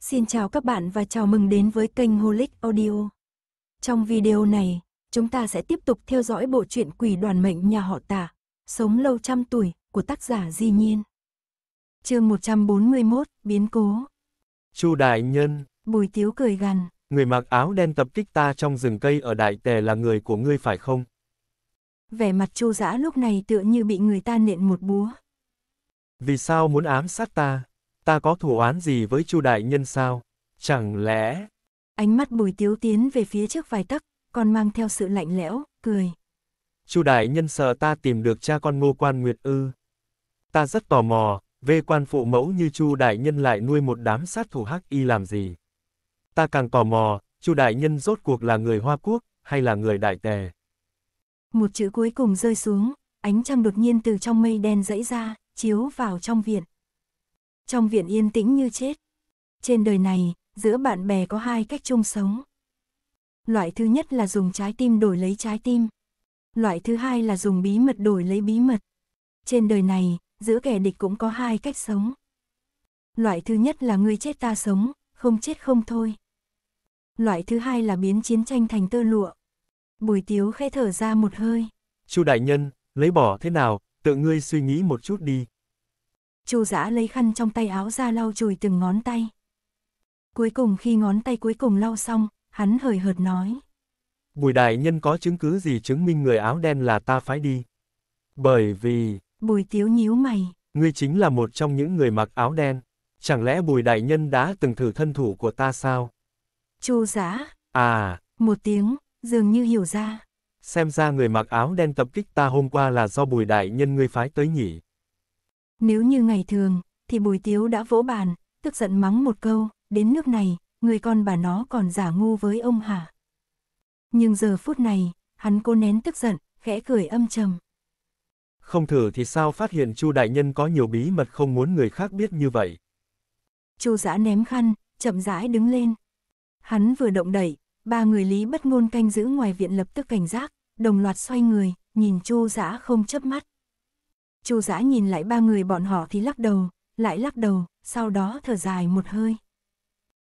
Xin chào các bạn và chào mừng đến với kênh Holic Audio. Trong video này, chúng ta sẽ tiếp tục theo dõi bộ truyện Quỷ Đoàn Mệnh nhà họ Tạ, sống lâu trăm tuổi của tác giả Di Nhiên. Chương 141, biến cố. Chu đại nhân, Bùi Tiếu cười gằn, người mặc áo đen tập kích ta trong rừng cây ở Đại Tề là người của ngươi phải không? Vẻ mặt Chu Dã lúc này tựa như bị người ta nện một búa. Vì sao muốn ám sát ta? Ta có thù oán gì với Chu đại nhân sao? Chẳng lẽ... Ánh mắt Bùi Tiếu tiến về phía trước vài tấc, còn mang theo sự lạnh lẽo, cười. Chu đại nhân sợ ta tìm được cha con Ngô Quan Nguyệt ư? Ta rất tò mò, về quan phụ mẫu như Chu đại nhân lại nuôi một đám sát thủ hắc y làm gì? Ta càng tò mò, Chu đại nhân rốt cuộc là người Hoa Quốc, hay là người Đại Tề? Một chữ cuối cùng rơi xuống, ánh trăng đột nhiên từ trong mây đen rẫy ra, chiếu vào trong viện. Trong viện yên tĩnh như chết. Trên đời này, giữa bạn bè có hai cách chung sống. Loại thứ nhất là dùng trái tim đổi lấy trái tim. Loại thứ hai là dùng bí mật đổi lấy bí mật. Trên đời này, giữa kẻ địch cũng có hai cách sống. Loại thứ nhất là ngươi chết ta sống, không chết không thôi. Loại thứ hai là biến chiến tranh thành tơ lụa. Bùi Tiếu khẽ thở ra một hơi. Chu đại nhân, lấy bỏ thế nào, tự ngươi suy nghĩ một chút đi. Chu Dã lấy khăn trong tay áo ra lau chùi từng ngón tay. Cuối cùng khi ngón tay cuối cùng lau xong, hắn hời hợt nói. Bùi đại nhân có chứng cứ gì chứng minh người áo đen là ta phái đi? Bởi vì... Bùi Tiếu nhíu mày. Ngươi chính là một trong những người mặc áo đen. Chẳng lẽ Bùi đại nhân đã từng thử thân thủ của ta sao? Chu Dã. À. Một tiếng, dường như hiểu ra. Xem ra người mặc áo đen tập kích ta hôm qua là do Bùi đại nhân ngươi phái tới nhỉ? Nếu như ngày thường, thì Bùi Tiếu đã vỗ bàn, tức giận mắng một câu, đến nước này, người con bà nó còn giả ngu với ông hả? Nhưng giờ phút này, hắn cố nén tức giận, khẽ cười âm trầm. Không thử thì sao phát hiện Chu đại nhân có nhiều bí mật không muốn người khác biết như vậy? Chu Dã ném khăn, chậm rãi đứng lên. Hắn vừa động đậy, ba người Lý Bất Ngôn canh giữ ngoài viện lập tức cảnh giác, đồng loạt xoay người, nhìn Chu Dã không chớp mắt. Chu Dã nhìn lại ba người bọn họ thì lắc đầu, lại lắc đầu, sau đó thở dài một hơi.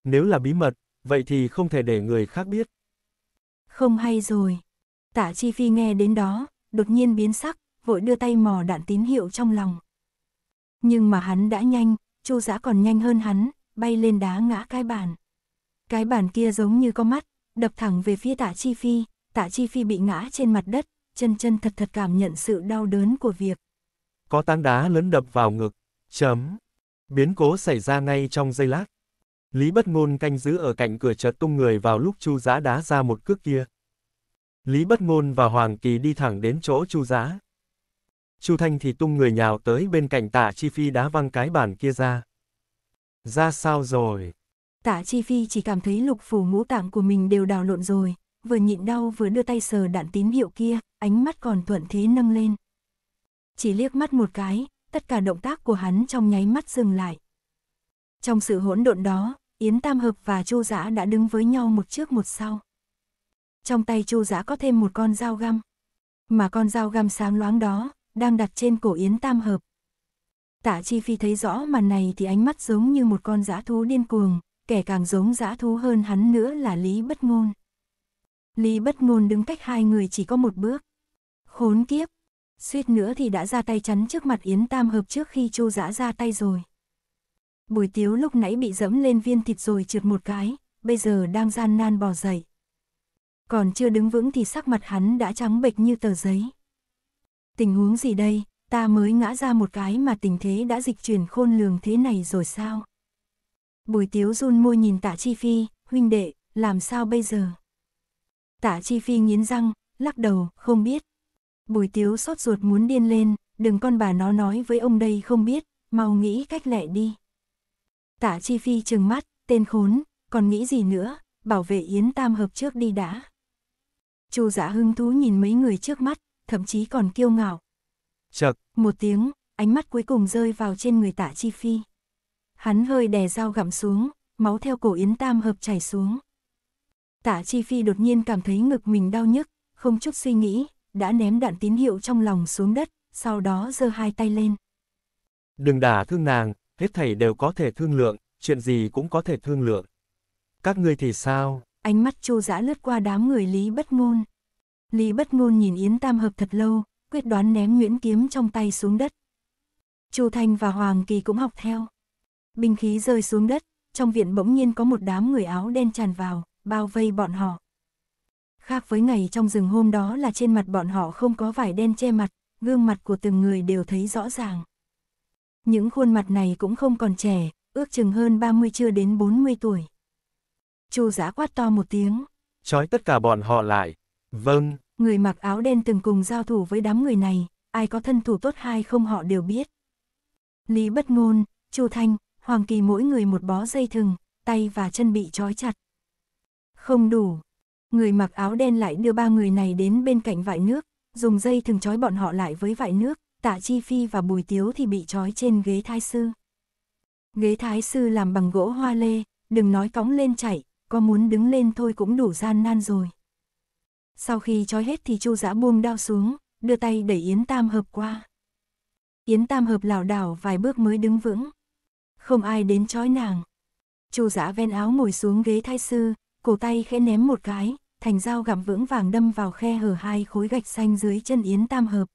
Nếu là bí mật, vậy thì không thể để người khác biết. Không hay rồi. Tạ Chi Phi nghe đến đó, đột nhiên biến sắc, vội đưa tay mò đạn tín hiệu trong lòng. Nhưng mà hắn đã nhanh, Chu Dã còn nhanh hơn hắn, bay lên đá ngã cái bàn. Cái bàn kia giống như có mắt, đập thẳng về phía Tạ Chi Phi, Tạ Chi Phi bị ngã trên mặt đất, chân thật cảm nhận sự đau đớn của việc. Có tảng đá lớn đập vào ngực. Biến cố xảy ra ngay trong giây lát. Lý Bất Ngôn canh giữ ở cạnh cửa chợt tung người vào lúc Chu Dã đá ra một cước kia. Lý Bất Ngôn và Hoàng Kỳ đi thẳng đến chỗ Chu Dã. Chu Thanh thì tung người nhào tới bên cạnh Tạ Chi Phi đá văng cái bàn kia ra. Ra sao rồi? Tạ Chi Phi chỉ cảm thấy lục phủ ngũ tạng của mình đều đào lộn rồi, vừa nhịn đau vừa đưa tay sờ đạn tín hiệu kia, ánh mắt còn thuận thế nâng lên. Chỉ liếc mắt một cái, tất cả động tác của hắn trong nháy mắt dừng lại. Trong sự hỗn độn đó, Yến Tam Hợp và Chu Dã đã đứng với nhau một trước một sau. Trong tay Chu Dã có thêm một con dao găm, mà con dao găm sáng loáng đó đang đặt trên cổ Yến Tam Hợp. Tạ Chi Phi thấy rõ màn này thì ánh mắt giống như một con dã thú điên cuồng, kẻ càng giống dã thú hơn hắn nữa là Lý Bất Ngôn. Lý Bất Ngôn đứng cách hai người chỉ có một bước. Khốn kiếp! Suýt nữa thì đã ra tay chắn trước mặt Yến Tam Hợp trước khi Chu Dã ra tay rồi. Bùi Tiếu lúc nãy bị dẫm lên viên thịt rồi trượt một cái, bây giờ đang gian nan bò dậy. Còn chưa đứng vững thì sắc mặt hắn đã trắng bệch như tờ giấy. Tình huống gì đây, ta mới ngã ra một cái mà tình thế đã dịch chuyển khôn lường thế này rồi sao? Bùi Tiếu run môi nhìn Tạ Chi Phi, huynh đệ, làm sao bây giờ? Tạ Chi Phi nghiến răng, lắc đầu, không biết. Bùi Tiếu sốt ruột muốn điên lên, đừng con bà nó nói với ông đây không biết, mau nghĩ cách lẹ đi. Tạ Chi Phi trừng mắt, tên khốn, còn nghĩ gì nữa, bảo vệ Yến Tam Hợp trước đi đã. Chu Dã hứng thú nhìn mấy người trước mắt, thậm chí còn kiêu ngạo. Chợt, một tiếng, ánh mắt cuối cùng rơi vào trên người Tạ Chi Phi. Hắn hơi đè dao gặm xuống, máu theo cổ Yến Tam Hợp chảy xuống. Tạ Chi Phi đột nhiên cảm thấy ngực mình đau nhức, không chút suy nghĩ. Đã ném đạn tín hiệu trong lòng xuống đất, sau đó giơ hai tay lên. Đừng đả thương nàng, hết thảy đều có thể thương lượng, chuyện gì cũng có thể thương lượng. Các ngươi thì sao? Ánh mắt Chu Dã lướt qua đám người Lý Bất Ngôn. Lý Bất Ngôn nhìn Yến Tam Hợp thật lâu, quyết đoán ném nhuyễn kiếm trong tay xuống đất. Chu Thanh và Hoàng Kỳ cũng học theo. Binh khí rơi xuống đất, trong viện bỗng nhiên có một đám người áo đen tràn vào, bao vây bọn họ. Khác với ngày trong rừng hôm đó là trên mặt bọn họ không có vải đen che mặt, gương mặt của từng người đều thấy rõ ràng. Những khuôn mặt này cũng không còn trẻ, ước chừng hơn 30 chưa đến 40 tuổi. Chu Dã quát to một tiếng. Trói tất cả bọn họ lại. Vâng. Người mặc áo đen từng cùng giao thủ với đám người này, ai có thân thủ tốt hay không họ đều biết. Lý Bất Ngôn, Chu Thanh, Hoàng Kỳ mỗi người một bó dây thừng, tay và chân bị trói chặt. Không đủ. Người mặc áo đen lại đưa ba người này đến bên cạnh vại nước, dùng dây thừng trói bọn họ lại với vại nước. Tạ Chi Phi và Bùi Tiếu thì bị trói trên ghế thái sư. Ghế thái sư làm bằng gỗ hoa lê, đừng nói cõng lên chảy, có muốn đứng lên thôi cũng đủ gian nan rồi. Sau khi trói hết thì Chu Dã buông đao xuống, đưa tay đẩy Yến Tam Hợp qua. Yến Tam Hợp lảo đảo vài bước mới đứng vững. Không ai đến trói nàng. Chu Dã ven áo ngồi xuống ghế thái sư, cổ tay khẽ ném một cái, thành dao gặm vững vàng đâm vào khe hở hai khối gạch xanh dưới chân Yến Tam Hợp.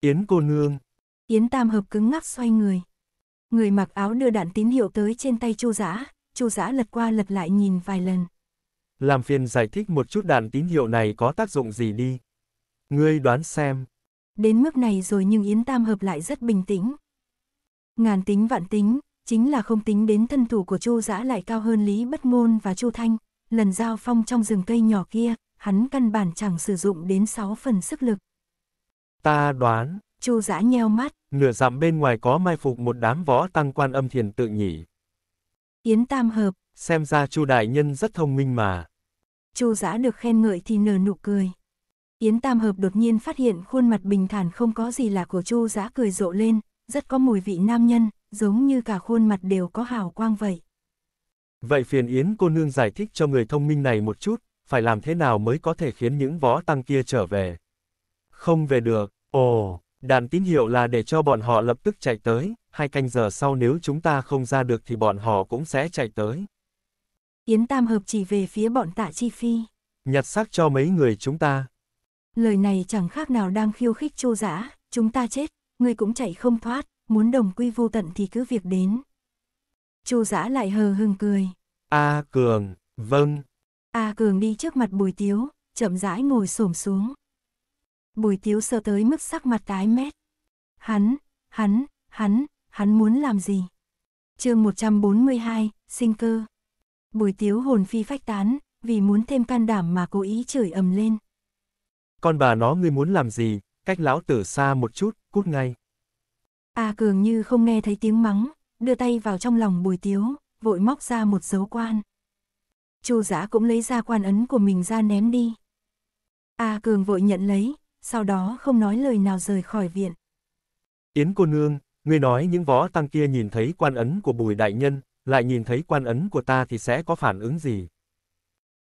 Yến cô nương. Yến Tam Hợp cứng ngắc xoay người. Người mặc áo đưa đạn tín hiệu tới trên tay Chu Dã, Chu Dã lật qua lật lại nhìn vài lần. Làm phiền giải thích một chút đạn tín hiệu này có tác dụng gì đi. Ngươi đoán xem. Đến mức này rồi nhưng Yến Tam Hợp lại rất bình tĩnh. Ngàn tính vạn tính, chính là không tính đến thân thủ của Chu Dã lại cao hơn Lý Bất Ngôn và Chu Thanh. Lần giao phong trong rừng cây nhỏ kia, hắn căn bản chẳng sử dụng đến 6 phần sức lực. Ta đoán. Chu Dã nheo mắt. Nửa dặm bên ngoài có mai phục một đám võ tăng Quan Âm Thiền Tự nhỉ. Yến Tam Hợp. Xem ra Chu đại nhân rất thông minh mà. Chu Dã được khen ngợi thì nở nụ cười. Yến Tam Hợp đột nhiên phát hiện khuôn mặt bình thản không có gì lạ của Chu Dã cười rộ lên, rất có mùi vị nam nhân, giống như cả khuôn mặt đều có hào quang vậy. Vậy phiền Yến cô nương giải thích cho người thông minh này một chút, phải làm thế nào mới có thể khiến những võ tăng kia trở về? Không về được. Ồ, đạn tín hiệu là để cho bọn họ lập tức chạy tới, 2 canh giờ sau nếu chúng ta không ra được thì bọn họ cũng sẽ chạy tới. Yến Tam Hợp chỉ về phía bọn Tạ Chi Phi. Nhặt xác cho mấy người chúng ta. Lời này chẳng khác nào đang khiêu khích Chu Dã, chúng ta chết, ngươi cũng chạy không thoát, muốn đồng quy vô tận thì cứ việc đến. Chu Dã lại hờ hững cười. A Cường, vâng. A Cường đi trước mặt Bùi Tiếu, chậm rãi ngồi xổm xuống. Bùi Tiếu sợ tới mức sắc mặt tái mét. Hắn muốn làm gì? Chương 142, sinh cơ. Bùi Tiếu hồn phi phách tán, vì muốn thêm can đảm mà cố ý chửi ầm lên. Con bà nó ngươi muốn làm gì, cách lão tử xa một chút, cút ngay. A Cường như không nghe thấy tiếng mắng, đưa tay vào trong lòng Bùi Tiếu, vội móc ra một dấu quan. Chu Dã cũng lấy ra quan ấn của mình ra ném đi. A Cường vội nhận lấy, sau đó không nói lời nào rời khỏi viện. Yến cô nương, ngươi nói những võ tăng kia nhìn thấy quan ấn của Bùi đại nhân, lại nhìn thấy quan ấn của ta thì sẽ có phản ứng gì?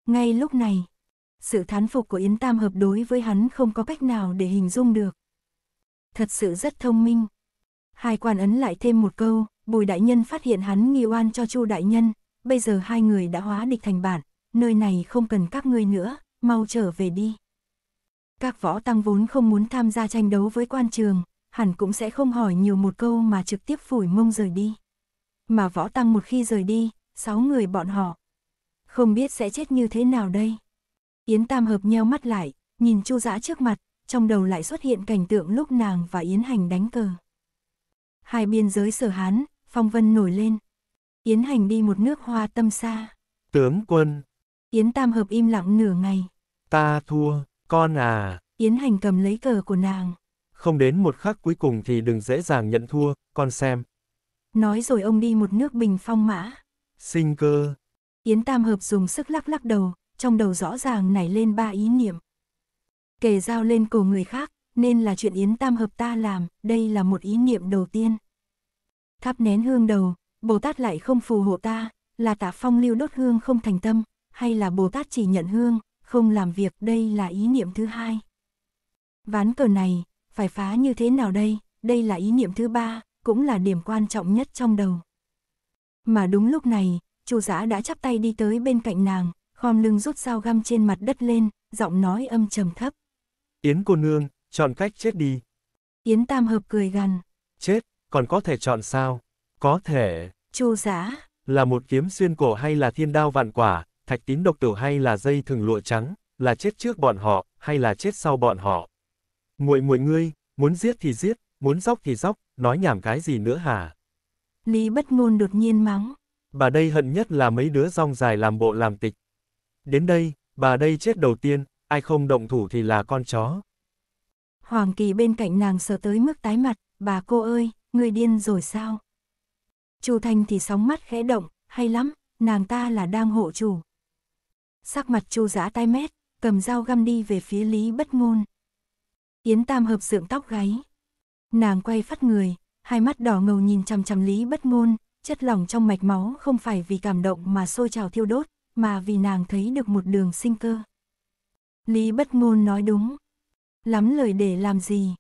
Ngay lúc này, sự thán phục của Yến Tam Hợp đối với hắn không có cách nào để hình dung được. Thật sự rất thông minh. Hai quan ấn lại thêm một câu, Bùi đại nhân phát hiện hắn nghi oan cho Chu đại nhân, bây giờ hai người đã hóa địch thành bạn, nơi này không cần các ngươi nữa, mau trở về đi. Các võ tăng vốn không muốn tham gia tranh đấu với quan trường, hẳn cũng sẽ không hỏi nhiều một câu mà trực tiếp phủi mông rời đi. Mà võ tăng một khi rời đi, 6 người bọn họ, không biết sẽ chết như thế nào đây. Yến Tam Hợp nheo mắt lại, nhìn Chu Dã trước mặt, trong đầu lại xuất hiện cảnh tượng lúc nàng và Yến Hành đánh cờ. Hai biên giới Sở Hán, phong vân nổi lên. Yến Hành đi một nước hoa tâm xa. Tướng quân. Yến Tam Hợp im lặng nửa ngày. Ta thua, con à. Yến Hành cầm lấy cờ của nàng. Không đến một khắc cuối cùng thì đừng dễ dàng nhận thua, con xem. Nói rồi ông đi một nước bình phong mã. Sinh cơ. Yến Tam Hợp dùng sức lắc lắc đầu, trong đầu rõ ràng nảy lên 3 ý niệm. Kề dao lên cổ người khác, nên là chuyện Yến Tam Hợp ta làm, đây là một ý niệm đầu tiên. Thắp nén hương đầu, Bồ Tát lại không phù hộ ta, là Tạ Phong Lưu đốt hương không thành tâm, hay là Bồ Tát chỉ nhận hương, không làm việc, đây là ý niệm thứ 2. Ván cờ này, phải phá như thế nào đây, đây là ý niệm thứ 3, cũng là điểm quan trọng nhất trong đầu. Mà đúng lúc này, Chu Dã đã chắp tay đi tới bên cạnh nàng, khom lưng rút dao găm trên mặt đất lên, giọng nói âm trầm thấp. Yến cô nương, chọn cách chết đi. Yến Tam Hợp cười gằn. Chết, còn có thể chọn sao? Có thể. Chu Dã. Là một kiếm xuyên cổ hay là thiên đao vạn quả, thạch tín độc tử hay là dây thừng lụa trắng, là chết trước bọn họ, hay là chết sau bọn họ? Muội muội ngươi, muốn giết thì giết, muốn dóc thì dóc, nói nhảm cái gì nữa hả? Lý Bất Ngôn đột nhiên mắng. Bà đây hận nhất là mấy đứa rong dài làm bộ làm tịch. Đến đây, bà đây chết đầu tiên, ai không động thủ thì là con chó. Hoàng Kỳ bên cạnh nàng sợ tới mức tái mặt, bà cô ơi, người điên rồi sao? Chu Thanh thì sóng mắt khẽ động, hay lắm, nàng ta là đang hộ chủ. Sắc mặt Chu Dã tái mét, cầm dao găm đi về phía Lý Bất Ngôn. Yến Tam Hợp sượng tóc gáy. Nàng quay phắt người, hai mắt đỏ ngầu nhìn chằm chằm Lý Bất Ngôn, chất lỏng trong mạch máu không phải vì cảm động mà sôi trào thiêu đốt, mà vì nàng thấy được một đường sinh cơ. Lý Bất Ngôn nói đúng. Lắm lời để làm gì?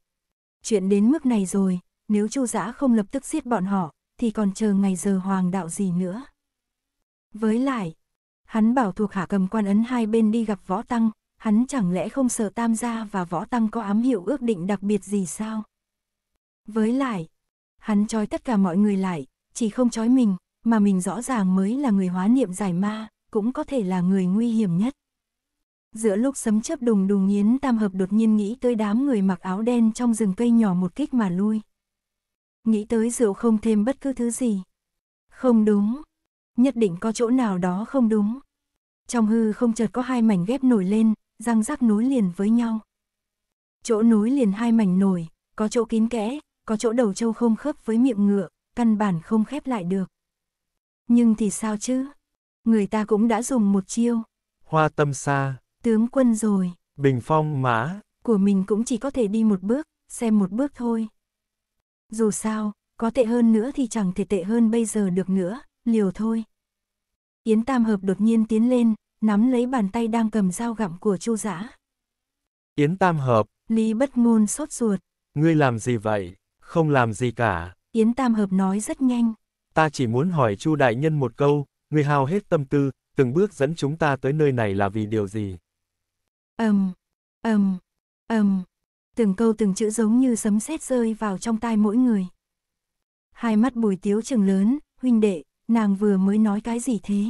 Chuyện đến mức này rồi, nếu Chu Dã không lập tức giết bọn họ, thì còn chờ ngày giờ hoàng đạo gì nữa. Với lại, hắn bảo thuộc hạ cầm quan ấn hai bên đi gặp võ tăng, hắn chẳng lẽ không sợ Tam gia và võ tăng có ám hiệu ước định đặc biệt gì sao? Với lại, hắn trói tất cả mọi người lại, chỉ không trói mình, mà mình rõ ràng mới là người hóa niệm giải ma, cũng có thể là người nguy hiểm nhất. Giữa lúc sấm chớp đùng đùng, Yến Tam Hợp đột nhiên nghĩ tới đám người mặc áo đen trong rừng cây nhỏ một kích mà lui. Nghĩ tới rượu không thêm bất cứ thứ gì. Không đúng. Nhất định có chỗ nào đó không đúng. Trong hư không chợt có hai mảnh ghép nổi lên, răng rắc nối liền với nhau. Chỗ nối liền hai mảnh nổi, có chỗ kín kẽ, có chỗ đầu trâu không khớp với miệng ngựa, căn bản không khép lại được. Nhưng thì sao chứ? Người ta cũng đã dùng một chiêu. Hoa tâm sa. Tướng quân rồi. Bình phong mã. Của mình cũng chỉ có thể đi một bước, xem một bước thôi. Dù sao, có tệ hơn nữa thì chẳng thể tệ hơn bây giờ được nữa, liều thôi. Yến Tam Hợp đột nhiên tiến lên, nắm lấy bàn tay đang cầm dao gặm của Chu Dã. Yến Tam Hợp. Lý Bất Ngôn sốt ruột. Ngươi làm gì vậy? Không làm gì cả. Yến Tam Hợp nói rất nhanh. Ta chỉ muốn hỏi Chu đại nhân một câu, ngươi hao hết tâm tư, từng bước dẫn chúng ta tới nơi này là vì điều gì? Từng câu từng chữ giống như sấm sét rơi vào trong tai mỗi người. Hai mắt Bùi Tiếu trừng lớn, huynh đệ, nàng vừa mới nói cái gì thế?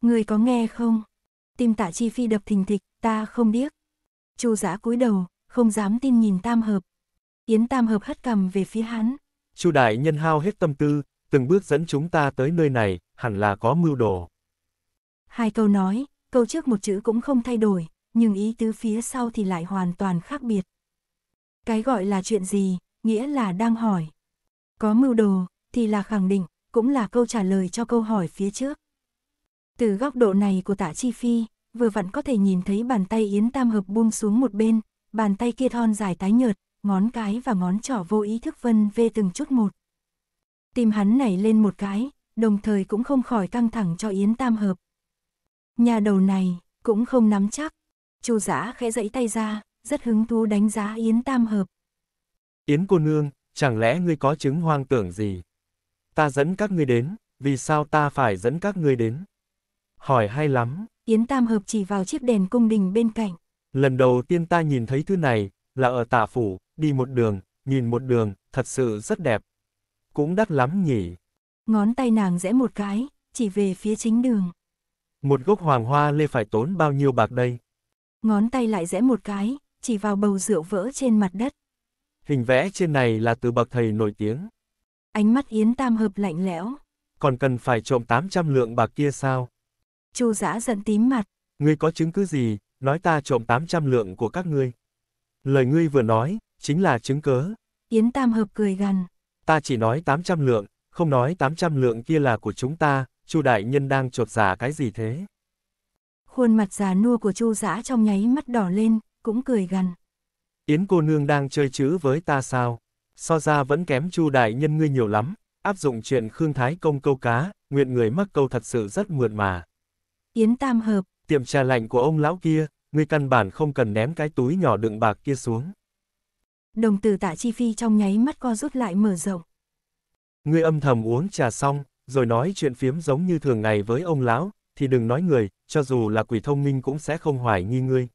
Người có nghe không? Tim Tạ Chi Phi đập thình thịch, ta không điếc. Chu Dã cúi đầu, không dám tin nhìn Tam Hợp. Yến Tam Hợp hất cằm về phía hắn. Chu đại nhân hao hết tâm tư, từng bước dẫn chúng ta tới nơi này, hẳn là có mưu đồ. Hai câu nói, câu trước một chữ cũng không thay đổi, nhưng ý tứ phía sau thì lại hoàn toàn khác biệt. Cái gọi là chuyện gì, nghĩa là đang hỏi. Có mưu đồ, thì là khẳng định, cũng là câu trả lời cho câu hỏi phía trước. Từ góc độ này của Tạ Chi Phi, vừa vặn có thể nhìn thấy bàn tay Yến Tam Hợp buông xuống một bên, bàn tay kia thon dài tái nhợt, ngón cái và ngón trỏ vô ý thức vân vê từng chút một. Tim hắn nảy lên một cái, đồng thời cũng không khỏi căng thẳng cho Yến Tam Hợp. Nhà đầu này, cũng không nắm chắc. Chu Dã khẽ giãy tay ra, rất hứng thú đánh giá Yến Tam Hợp. Yến cô nương, chẳng lẽ ngươi có chứng hoang tưởng gì? Ta dẫn các ngươi đến, vì sao ta phải dẫn các ngươi đến? Hỏi hay lắm. Yến Tam Hợp chỉ vào chiếc đèn cung đình bên cạnh. Lần đầu tiên ta nhìn thấy thứ này, là ở Tạ phủ, đi một đường, nhìn một đường, thật sự rất đẹp. Cũng đắt lắm nhỉ. Ngón tay nàng rẽ một cái, chỉ về phía chính đường. Một gốc hoàng hoa lê phải tốn bao nhiêu bạc đây? Ngón tay lại rẽ một cái, chỉ vào bầu rượu vỡ trên mặt đất. Hình vẽ trên này là từ bậc thầy nổi tiếng. Ánh mắt Yến Tam Hợp lạnh lẽo. Còn cần phải trộm 800 lượng bạc kia sao? Chu Dã giận tím mặt. Ngươi có chứng cứ gì, nói ta trộm 800 lượng của các ngươi? Lời ngươi vừa nói, chính là chứng cớ. Yến Tam Hợp cười gằn. Ta chỉ nói 800 lượng, không nói 800 lượng kia là của chúng ta, Chu đại nhân đang chột giả cái gì thế? Khuôn mặt già nua của Chu Dã trong nháy mắt đỏ lên, cũng cười gằn. Yến cô nương đang chơi chữ với ta sao? So ra vẫn kém Chu đại nhân ngươi nhiều lắm, áp dụng chuyện Khương Thái Công câu cá, nguyện người mắc câu thật sự rất mượt mà. Yến Tam Hợp, tiệm trà lạnh của ông lão kia, ngươi căn bản không cần ném cái túi nhỏ đựng bạc kia xuống. Đồng tử Tạ Chi Phi trong nháy mắt co rút lại mở rộng. Ngươi âm thầm uống trà xong, rồi nói chuyện phiếm giống như thường ngày với ông lão, thì đừng nói người, cho dù là quỷ thông minh cũng sẽ không hoài nghi ngươi.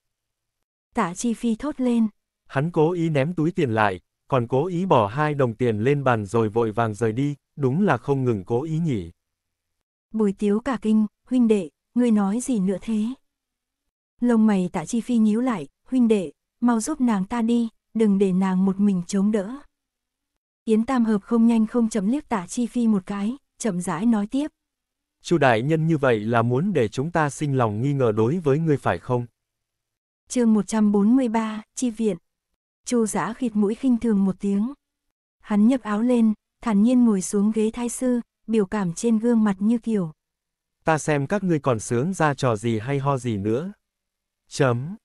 Tạ Chi Phi thốt lên. Hắn cố ý ném túi tiền lại, còn cố ý bỏ 2 đồng tiền lên bàn rồi vội vàng rời đi, đúng là không ngừng cố ý nhỉ. Bùi Tiếu cả kinh, huynh đệ, ngươi nói gì nữa thế? Lông mày Tạ Chi Phi nhíu lại, huynh đệ, mau giúp nàng ta đi, đừng để nàng một mình chống đỡ. Yến Tam Hợp không nhanh không chậm liếc Tạ Chi Phi một cái, chậm rãi nói tiếp. Chu đại nhân như vậy là muốn để chúng ta sinh lòng nghi ngờ đối với ngươi phải không? Chương 143, Chi viện. Chu Dã khịt mũi khinh thường một tiếng. Hắn nhấc áo lên, thản nhiên ngồi xuống ghế thái sư, biểu cảm trên gương mặt như kiểu. Ta xem các ngươi còn sướng ra trò gì hay ho gì nữa. Chấm.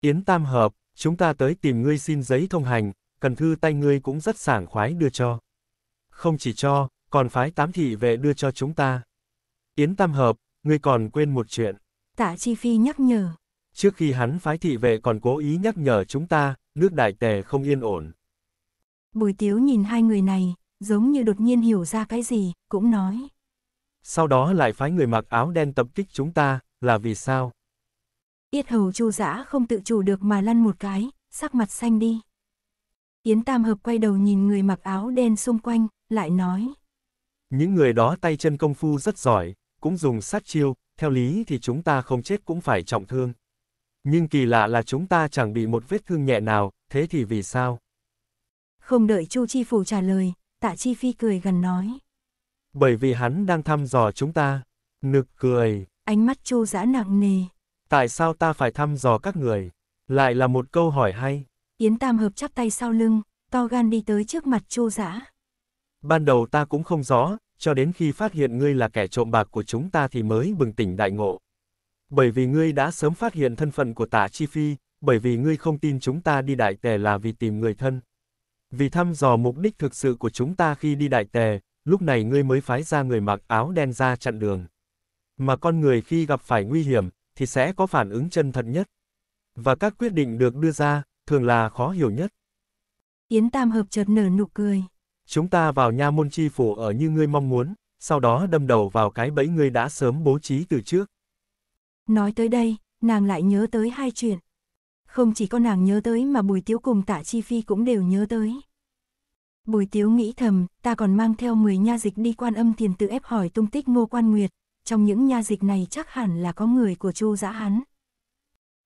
Yến Tam Hợp, chúng ta tới tìm ngươi xin giấy thông hành, cần thư tay ngươi cũng rất sảng khoái đưa cho. Không chỉ cho, còn phái 8 thị vệ đưa cho chúng ta. Yến Tam Hợp, ngươi còn quên một chuyện. Tạ Chi Phi nhắc nhở. Trước khi hắn phái thị vệ còn cố ý nhắc nhở chúng ta, nước Đại Tề không yên ổn. Bùi Tiếu nhìn hai người này, giống như đột nhiên hiểu ra cái gì, cũng nói. Sau đó lại phái người mặc áo đen tập kích chúng ta, là vì sao? Yết hầu Chu Dã không tự chủ được mà lăn một cái, sắc mặt xanh đi. Yến Tam Hợp quay đầu nhìn người mặc áo đen xung quanh, lại nói. Những người đó tay chân công phu rất giỏi, cũng dùng sát chiêu, theo lý thì chúng ta không chết cũng phải trọng thương. Nhưng kỳ lạ là chúng ta chẳng bị một vết thương nhẹ nào, thế thì vì sao? Không đợi Chu Chi Phủ trả lời, Tạ Chi Phi cười gần nói. Bởi vì hắn đang thăm dò chúng ta. Nực cười. Ánh mắt Chu Dã nặng nề. Tại sao ta phải thăm dò các người? Lại là một câu hỏi hay. Yến Tam Hợp chắp tay sau lưng, to gan đi tới trước mặt Chu Dã. Ban đầu ta cũng không rõ, cho đến khi phát hiện ngươi là kẻ trộm bạc của chúng ta thì mới bừng tỉnh đại ngộ. Bởi vì ngươi đã sớm phát hiện thân phận của Tạ Chi Phi, bởi vì ngươi không tin chúng ta đi Đại Tề là vì tìm người thân. Vì thăm dò mục đích thực sự của chúng ta khi đi Đại Tề, lúc này ngươi mới phái ra người mặc áo đen ra chặn đường. Mà con người khi gặp phải nguy hiểm, thì sẽ có phản ứng chân thật nhất. Và các quyết định được đưa ra, thường là khó hiểu nhất. Yến Tam Hợp chợt nở nụ cười. Chúng ta vào nha môn chi phủ ở như ngươi mong muốn, sau đó đâm đầu vào cái bẫy ngươi đã sớm bố trí từ trước. Nói tới đây, nàng lại nhớ tới hai chuyện. Không chỉ có nàng nhớ tới mà Bùi Tiếu cùng Tạ Chi Phi cũng đều nhớ tới. Bùi Tiếu nghĩ thầm, ta còn mang theo 10 nha dịch đi Quan Âm Thiền Tự ép hỏi tung tích Ngô Quan Nguyệt. Trong những nha dịch này chắc hẳn là có người của Chu Dã hắn.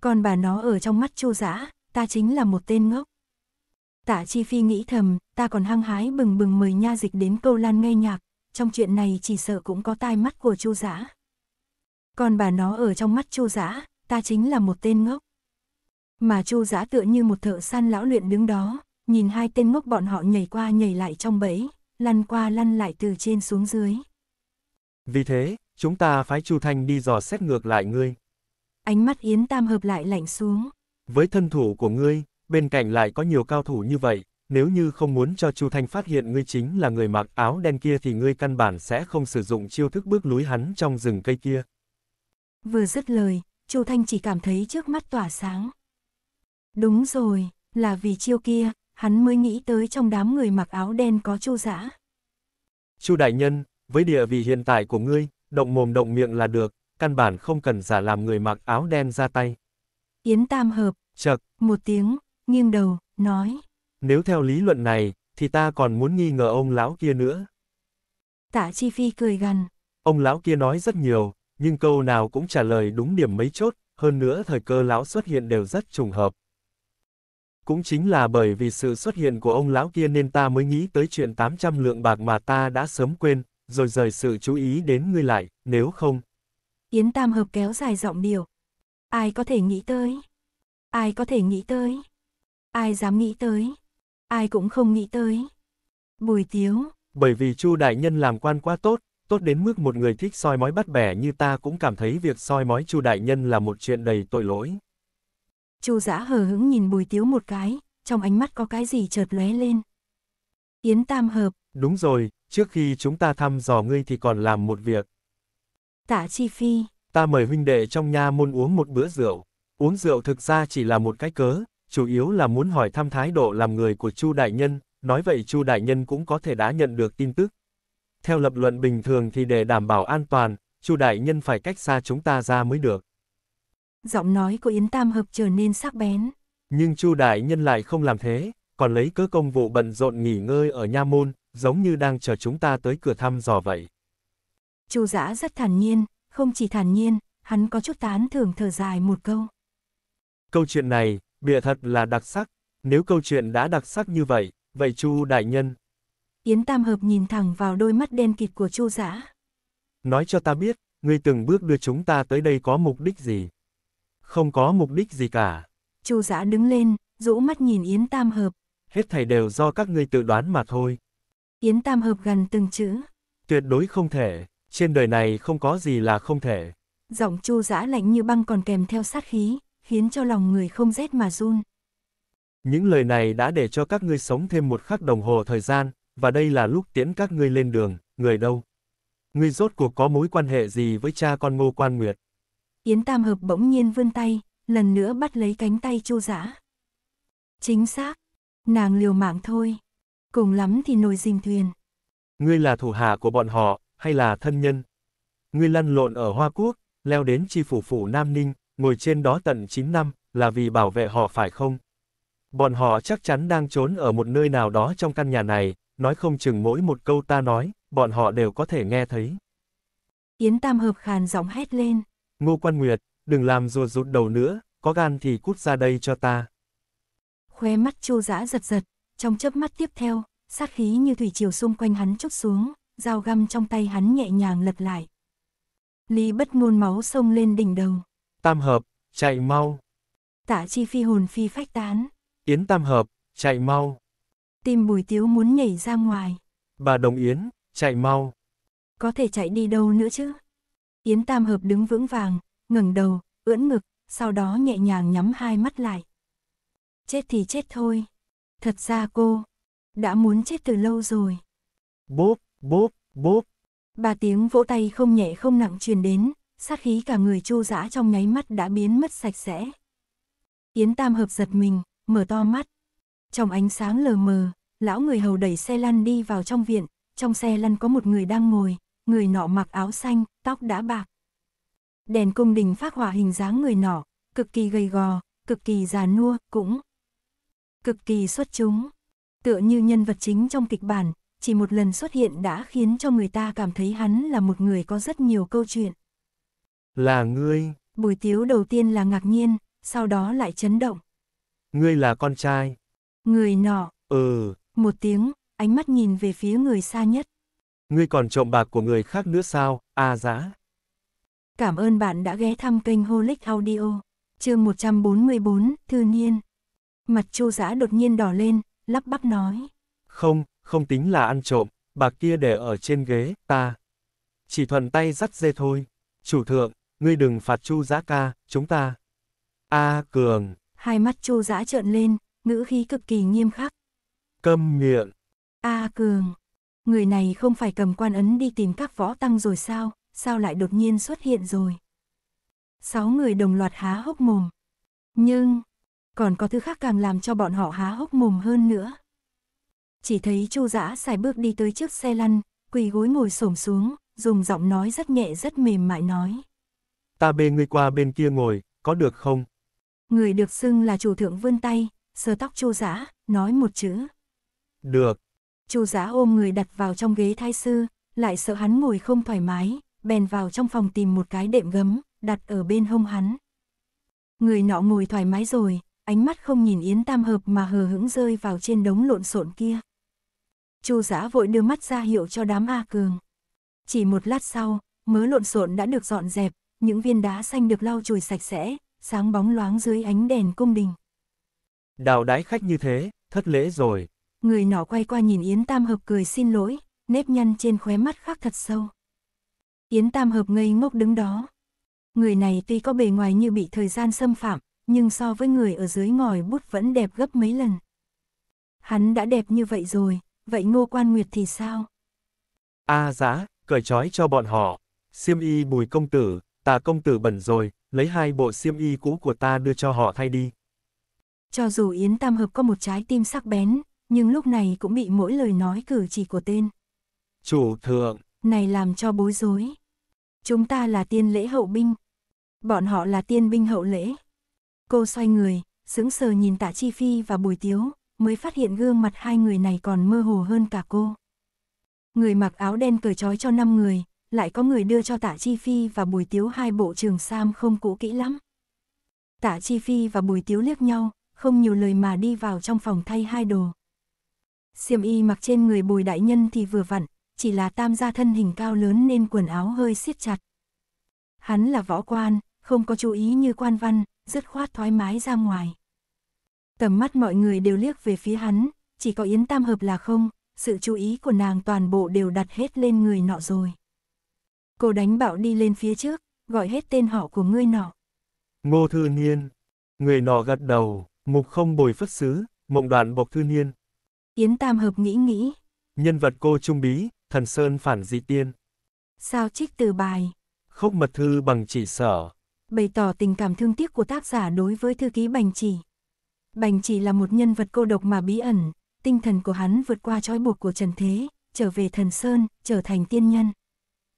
Còn bà nó ở trong mắt Chu Dã, ta chính là một tên ngốc. Tạ Chi Phi nghĩ thầm, ta còn hăng hái bừng bừng mời nha dịch đến Câu Lan nghe nhạc. Trong chuyện này chỉ sợ cũng có tai mắt của Chu Dã. Còn bà nó ở trong mắt Chu Dã, ta chính là một tên ngốc. Mà Chu Dã tựa như một thợ săn lão luyện đứng đó, nhìn hai tên ngốc bọn họ nhảy qua nhảy lại trong bẫy, lăn qua lăn lại từ trên xuống dưới. Vì thế, chúng ta phái Chu Thanh đi dò xét ngược lại ngươi. Ánh mắt Yến Tam Hợp lại lạnh xuống. Với thân thủ của ngươi, bên cạnh lại có nhiều cao thủ như vậy, nếu như không muốn cho Chu Thanh phát hiện ngươi chính là người mặc áo đen kia thì ngươi căn bản sẽ không sử dụng chiêu thức bước lúi hắn trong rừng cây kia. Vừa dứt lời, Chu Thanh chỉ cảm thấy trước mắt tỏa sáng. Đúng rồi, là vì chiêu kia, hắn mới nghĩ tới trong đám người mặc áo đen có Chu Dã. Chu đại nhân, với địa vị hiện tại của ngươi, động mồm động miệng là được, căn bản không cần giả làm người mặc áo đen ra tay. Yến Tam Hợp, chậc, một tiếng, nghiêng đầu, nói. Nếu theo lý luận này, thì ta còn muốn nghi ngờ ông lão kia nữa. Tạ Chi Phi cười gằn. Ông lão kia nói rất nhiều, nhưng câu nào cũng trả lời đúng điểm mấy chốt, hơn nữa thời cơ lão xuất hiện đều rất trùng hợp. Cũng chính là bởi vì sự xuất hiện của ông lão kia nên ta mới nghĩ tới chuyện 800 lượng bạc mà ta đã sớm quên, rồi rời sự chú ý đến ngươi lại, nếu không. Yến Tam Hợp kéo dài giọng điệu. Ai có thể nghĩ tới? Ai có thể nghĩ tới? Ai dám nghĩ tới? Ai cũng không nghĩ tới. Bùi Tiếu. Bởi vì Chu đại nhân làm quan quá tốt. Tốt đến mức một người thích soi mói bắt bẻ như ta cũng cảm thấy việc soi mói Chu đại nhân là một chuyện đầy tội lỗi. Chu Dã hờ hững nhìn Bùi Tiếu một cái, trong ánh mắt có cái gì chợt lóe lên. Yến Tam Hợp. Đúng rồi, trước khi chúng ta thăm dò ngươi thì còn làm một việc. Tạ Chi Phi. Ta mời huynh đệ trong nha môn uống một bữa rượu. Uống rượu thực ra chỉ là một cái cớ, chủ yếu là muốn hỏi thăm thái độ làm người của Chu đại nhân, nói vậy Chu đại nhân cũng có thể đã nhận được tin tức. Theo lập luận bình thường thì để đảm bảo an toàn, Chu đại nhân phải cách xa chúng ta ra mới được. Giọng nói của Yến Tam Hợp trở nên sắc bén. Nhưng Chu đại nhân lại không làm thế, còn lấy cớ công vụ bận rộn nghỉ ngơi ở nha môn, giống như đang chờ chúng ta tới cửa thăm dò vậy. Chu Dã rất thản nhiên, không chỉ thản nhiên, hắn có chút tán thưởng thở dài một câu. Câu chuyện này, bịa thật là đặc sắc, nếu câu chuyện đã đặc sắc như vậy, vậy Chu đại nhân... Yến Tam Hợp nhìn thẳng vào đôi mắt đen kịt của Chu Dã. Nói cho ta biết, ngươi từng bước đưa chúng ta tới đây có mục đích gì? Không có mục đích gì cả. Chu Dã đứng lên, rũ mắt nhìn Yến Tam Hợp. Hết thảy đều do các ngươi tự đoán mà thôi. Yến Tam Hợp gần từng chữ. Tuyệt đối không thể, trên đời này không có gì là không thể. Giọng Chu Dã lạnh như băng còn kèm theo sát khí, khiến cho lòng người không rét mà run. Những lời này đã để cho các ngươi sống thêm một khắc đồng hồ thời gian, và đây là lúc tiễn các ngươi lên đường, người đâu? Ngươi rốt cuộc có mối quan hệ gì với cha con Ngô Quan Nguyệt? Yến Tam Hợp bỗng nhiên vươn tay, lần nữa bắt lấy cánh tay Chu Dã. Chính xác, nàng liều mạng thôi, cùng lắm thì nồi dìm thuyền. Ngươi là thủ hạ của bọn họ, hay là thân nhân? Ngươi lăn lộn ở Hoa Quốc, leo đến chi phủ phủ Nam Ninh, ngồi trên đó tận 9 năm, là vì bảo vệ họ phải không? Bọn họ chắc chắn đang trốn ở một nơi nào đó trong căn nhà này, nói không chừng mỗi một câu ta nói, bọn họ đều có thể nghe thấy. Yến Tam Hợp khàn giọng hét lên. Ngô Quan Nguyệt, đừng làm ruột rụt đầu nữa, có gan thì cút ra đây cho ta. Khóe mắt Chu Dã giật giật, trong chớp mắt tiếp theo, sát khí như thủy triều xung quanh hắn trút xuống, dao găm trong tay hắn nhẹ nhàng lật lại. Lý Bất Ngôn máu xông lên đỉnh đầu. Tam Hợp, chạy mau. Tạ Chi Phi hồn phi phách tán. Yến Tam Hợp, chạy mau. Tim Bùi Tiếu muốn nhảy ra ngoài. Bà Đồng Yến, chạy mau. Có thể chạy đi đâu nữa chứ? Yến Tam Hợp đứng vững vàng, ngẩng đầu, ưỡn ngực, sau đó nhẹ nhàng nhắm hai mắt lại. Chết thì chết thôi. Thật ra cô đã muốn chết từ lâu rồi. Bốp, bốp, bốp. Ba tiếng vỗ tay không nhẹ không nặng truyền đến, sát khí cả người Chu Dã trong nháy mắt đã biến mất sạch sẽ. Yến Tam Hợp giật mình, mở to mắt. Trong ánh sáng lờ mờ, lão người hầu đẩy xe lăn đi vào trong viện, trong xe lăn có một người đang ngồi, người nọ mặc áo xanh, tóc đã bạc. Đèn cung đình phác họa hình dáng người nọ, cực kỳ gầy gò, cực kỳ già nua, cũng cực kỳ xuất chúng. Tựa như nhân vật chính trong kịch bản, chỉ một lần xuất hiện đã khiến cho người ta cảm thấy hắn là một người có rất nhiều câu chuyện. Là ngươi? Bùi Tiếu đầu tiên là ngạc nhiên, sau đó lại chấn động. Ngươi là con trai? Người nọ. Ừ. Một tiếng, ánh mắt nhìn về phía người xa nhất. Ngươi còn trộm bạc của người khác nữa sao, A Dã? Cảm ơn bạn đã ghé thăm kênh Holic Audio, chương 144, Thư Niên. Mặt Chu Dã đột nhiên đỏ lên, lắp bắp nói. Không tính là ăn trộm, bạc kia để ở trên ghế, ta chỉ thuận tay dắt dê thôi. Chủ thượng, ngươi đừng phạt Chu Dã ca, chúng ta. A Cường. Hai mắt Chu Dã trợn lên, ngữ khí cực kỳ nghiêm khắc. Câm miệng. A Cường. Người này không phải cầm quan ấn đi tìm các võ tăng rồi sao, sao lại đột nhiên xuất hiện rồi? 6 người đồng loạt há hốc mồm. Nhưng, còn có thứ khác càng làm cho bọn họ há hốc mồm hơn nữa. Chỉ thấy Chu Dã sải bước đi tới trước xe lăn, quỳ gối ngồi xổm xuống, dùng giọng nói rất nhẹ rất mềm mại nói. Ta bê ngươi qua bên kia ngồi, có được không? Người được xưng là chủ thượng vươn tay, sờ tóc Chu Dã, nói một chữ. Được. Chu Dã ôm người đặt vào trong ghế thái sư, lại sợ hắn ngồi không thoải mái, bèn vào trong phòng tìm một cái đệm gấm, đặt ở bên hông hắn. Người nọ ngồi thoải mái rồi, ánh mắt không nhìn Yến Tam Hợp mà hờ hững rơi vào trên đống lộn xộn kia. Chu Dã vội đưa mắt ra hiệu cho đám A Cường. Chỉ một lát sau, mớ lộn xộn đã được dọn dẹp, những viên đá xanh được lau chùi sạch sẽ, sáng bóng loáng dưới ánh đèn cung đình. Đào đãi khách như thế, thất lễ rồi. Người nọ quay qua nhìn Yến Tam Hợp cười xin lỗi, nếp nhăn trên khóe mắt khắc thật sâu. Yến Tam Hợp ngây ngốc đứng đó. Người này tuy có bề ngoài như bị thời gian xâm phạm, nhưng so với người ở dưới ngòi bút vẫn đẹp gấp mấy lần. Hắn đã đẹp như vậy rồi, vậy Ngô Quan Nguyệt thì sao? A Dã, cởi trói cho bọn họ. Xiêm y Bùi công tử, Tạ công tử bẩn rồi, lấy 2 bộ xiêm y cũ của ta đưa cho họ thay đi. Cho dù Yến Tam Hợp có một trái tim sắc bén, nhưng lúc này cũng bị mỗi lời nói cử chỉ của tên Chủ thượng, này làm cho bối rối. Chúng ta là tiên lễ hậu binh, bọn họ là tiên binh hậu lễ. Cô xoay người, sững sờ nhìn Tạ Chi Phi và Bùi Tiếu, mới phát hiện gương mặt hai người này còn mơ hồ hơn cả cô. Người mặc áo đen cởi trói cho 5 người, lại có người đưa cho Tạ Chi Phi và Bùi Tiếu hai bộ trường sam không cũ kỹ lắm. Tạ Chi Phi và Bùi Tiếu liếc nhau, không nhiều lời mà đi vào trong phòng thay hai đồ. Xiêm y mặc trên người Bùi đại nhân thì vừa vặn, chỉ là tam gia thân hình cao lớn nên quần áo hơi siết chặt. Hắn là võ quan, không có chú ý như quan văn, dứt khoát thoải mái ra ngoài. Tầm mắt mọi người đều liếc về phía hắn, chỉ có Yến Tam Hợp là không, sự chú ý của nàng toàn bộ đều đặt hết lên người nọ rồi. Cô đánh bạo đi lên phía trước, gọi hết tên họ của người nọ. Ngô Thư Niên. Người nọ gật đầu, mục không bồi phất sứ, mộng đoàn bộc Thư Niên. Yến Tam Hợp nghĩ. Nhân vật cô trung bí, thần sơn phản dị tiên. Sao trích từ bài. Khốc mật thư bằng chỉ sở. Bày tỏ tình cảm thương tiếc của tác giả đối với thư ký Bành Chỉ. Bành Chỉ là một nhân vật cô độc mà bí ẩn, tinh thần của hắn vượt qua trói buộc của trần thế, trở về thần sơn, trở thành tiên nhân.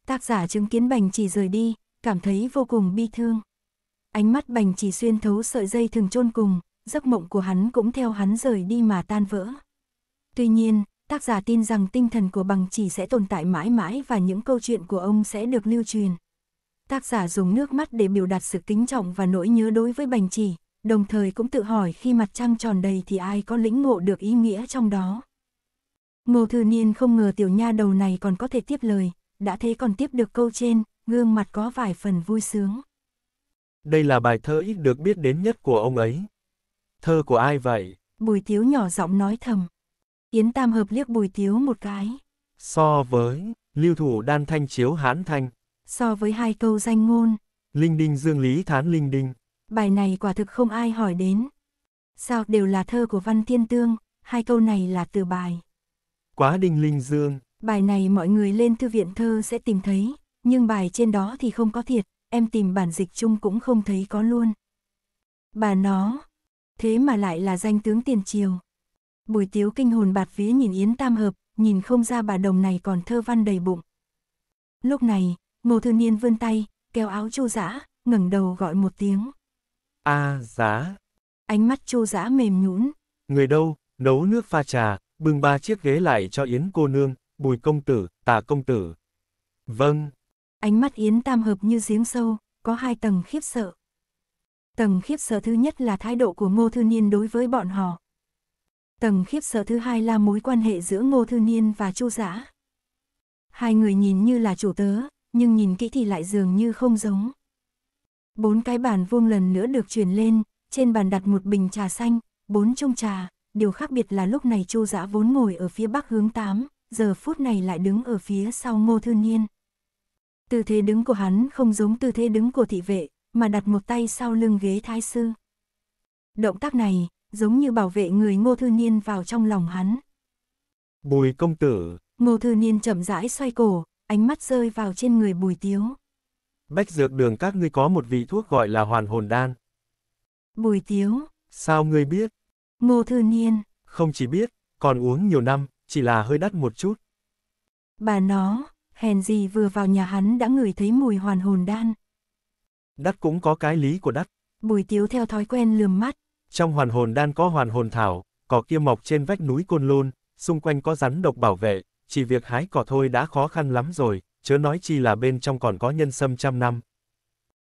Tác giả chứng kiến Bành Chỉ rời đi, cảm thấy vô cùng bi thương. Ánh mắt Bành Chỉ xuyên thấu sợi dây thường chôn cùng, giấc mộng của hắn cũng theo hắn rời đi mà tan vỡ. Tuy nhiên, tác giả tin rằng tinh thần của Bành Chỉ sẽ tồn tại mãi mãi và những câu chuyện của ông sẽ được lưu truyền. Tác giả dùng nước mắt để biểu đạt sự kính trọng và nỗi nhớ đối với Bành Chỉ, đồng thời cũng tự hỏi khi mặt trăng tròn đầy thì ai có lĩnh ngộ được ý nghĩa trong đó. Ngô Thư Niên không ngờ tiểu nha đầu này còn có thể tiếp lời, đã thế còn tiếp được câu trên, gương mặt có vài phần vui sướng. Đây là bài thơ ít được biết đến nhất của ông ấy. Thơ của ai vậy? Bùi Tiếu nhỏ giọng nói thầm. Yến Tam Hợp liếc Bùi Tiếu một cái. So với lưu thủ đan thanh chiếu hán thanh. So với hai câu danh ngôn. Linh đinh dương lý thán linh đinh. Bài này quả thực không ai hỏi đến. Sao đều là thơ của Văn Thiên Tương, hai câu này là từ bài. Quá đinh linh dương. Bài này mọi người lên thư viện thơ sẽ tìm thấy, nhưng bài trên đó thì không có thiệt, em tìm bản dịch chung cũng không thấy có luôn. Bà nó, thế mà lại là danh tướng tiền triều. Bùi Tiếu kinh hồn bạt vía nhìn Yến Tam Hợp, nhìn không ra bà đồng này còn thơ văn đầy bụng. Lúc này, Ngô Thư Niên vươn tay, kéo áo Chu Dã, ngẩng đầu gọi một tiếng. A Dã. Ánh mắt Chu Dã mềm nhũn. Người đâu, nấu nước pha trà, bưng 3 chiếc ghế lại cho Yến cô nương, Bùi công tử, Tạ công tử. Vâng. Ánh mắt Yến Tam Hợp như giếng sâu, có 2 tầng khiếp sợ. Tầng khiếp sợ thứ nhất là thái độ của Ngô Thư Niên đối với bọn họ. Tầng khiếp sợ thứ hai là mối quan hệ giữa Ngô Thư Niên và Chu Dã. Hai người nhìn như là chủ tớ, nhưng nhìn kỹ thì lại dường như không giống. 4 cái bàn vuông lần nữa được chuyển lên, trên bàn đặt một bình trà xanh, 4 chung trà, điều khác biệt là lúc này Chu Dã vốn ngồi ở phía bắc hướng 8, giờ phút này lại đứng ở phía sau Ngô Thư Niên. Tư thế đứng của hắn không giống tư thế đứng của thị vệ, mà đặt một tay sau lưng ghế thái sư. Động tác này giống như bảo vệ người Ngô Thư Niên vào trong lòng hắn. Bùi công tử. Ngô Thư Niên chậm rãi xoay cổ, ánh mắt rơi vào trên người Bùi Tiếu. Bách Dược Đường các ngươi có một vị thuốc gọi là hoàn hồn đan. Bùi Tiếu. Sao ngươi biết? Ngô Thư Niên. Không chỉ biết, còn uống nhiều năm, chỉ là hơi đắt một chút. Bà nó, hèn gì vừa vào nhà hắn đã ngửi thấy mùi hoàn hồn đan. Đắt cũng có cái lý của đắt. Bùi Tiếu theo thói quen lườm mắt. Trong hoàn hồn đan có hoàn hồn thảo, cỏ kia mọc trên vách núi Côn Lôn, xung quanh có rắn độc bảo vệ, chỉ việc hái cỏ thôi đã khó khăn lắm rồi, chớ nói chi là bên trong còn có nhân sâm trăm năm.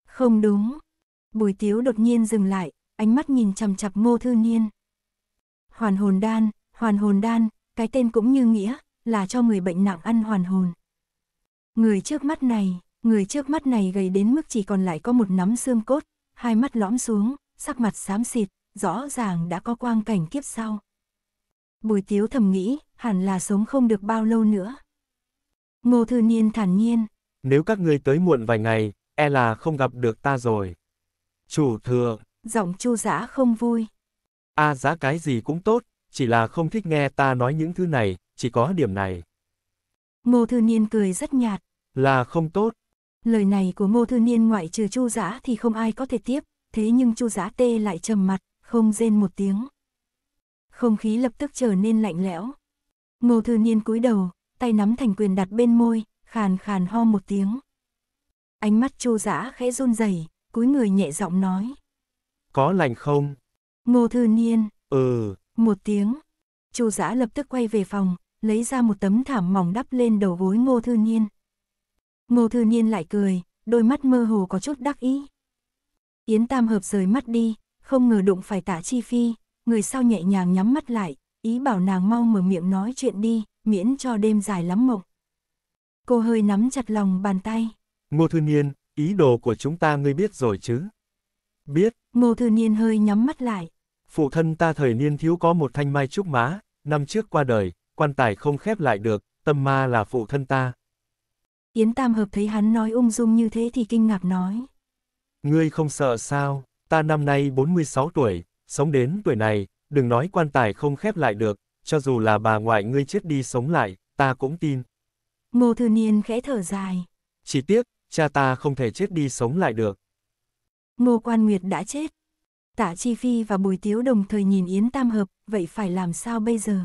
Không đúng. Bùi Tiếu đột nhiên dừng lại, ánh mắt nhìn chằm chằm Ngô Thư Niên. Hoàn hồn đan, cái tên cũng như nghĩa, là cho người bệnh nặng ăn hoàn hồn. Người trước mắt này gầy đến mức chỉ còn lại có một nắm xương cốt, hai mắt lõm xuống, sắc mặt xám xịt. Rõ ràng đã có quang cảnh kiếp sau. Bùi Tiếu thầm nghĩ, hẳn là sống không được bao lâu nữa. Ngô Thư Niên thản nhiên. Nếu các ngươi tới muộn vài ngày, e là không gặp được ta rồi. Chủ thượng. Giọng Chu Dã không vui. A Dã cái gì cũng tốt, chỉ là không thích nghe ta nói những thứ này, chỉ có điểm này. Ngô Thư Niên cười rất nhạt. Là không tốt. Lời này của Ngô Thư Niên ngoại trừ Chu Dã thì không ai có thể tiếp. Thế nhưng Chu Dã tê lại trầm mặt, không rên một tiếng. Không khí lập tức trở nên lạnh lẽo. Ngô Thư Niên cúi đầu, tay nắm thành quyền đặt bên môi, khàn khàn ho một tiếng. Ánh mắt Chu Dã khẽ run rẩy, cúi người nhẹ giọng nói. Có lành không? Ngô Thư Niên. Ừ. Một tiếng. Chu Dã lập tức quay về phòng, lấy ra một tấm thảm mỏng đắp lên đầu gối Ngô Thư Niên. Ngô Thư Niên lại cười, đôi mắt mơ hồ có chút đắc ý. Yến Tam Hợp rời mắt đi, không ngờ đụng phải Tạ Chi Phi, người sau nhẹ nhàng nhắm mắt lại, ý bảo nàng mau mở miệng nói chuyện đi, miễn cho đêm dài lắm mộng. Cô hơi nắm chặt lòng bàn tay. Ngô Thư Niên, ý đồ của chúng ta ngươi biết rồi chứ? Biết. Ngô Thư Niên hơi nhắm mắt lại. Phụ thân ta thời niên thiếu có một thanh mai trúc mã, năm trước qua đời, quan tài không khép lại được, tâm ma là phụ thân ta. Yến Tam Hợp thấy hắn nói ung dung như thế thì kinh ngạc nói. Ngươi không sợ sao, ta năm nay 46 tuổi, sống đến tuổi này, đừng nói quan tài không khép lại được, cho dù là bà ngoại ngươi chết đi sống lại, ta cũng tin. Ngô Thư Niên khẽ thở dài. Chỉ tiếc, cha ta không thể chết đi sống lại được. Ngô Quan Nguyệt đã chết. Tạ Chi Phi và Bùi Tiếu đồng thời nhìn Yến Tam Hợp, vậy phải làm sao bây giờ?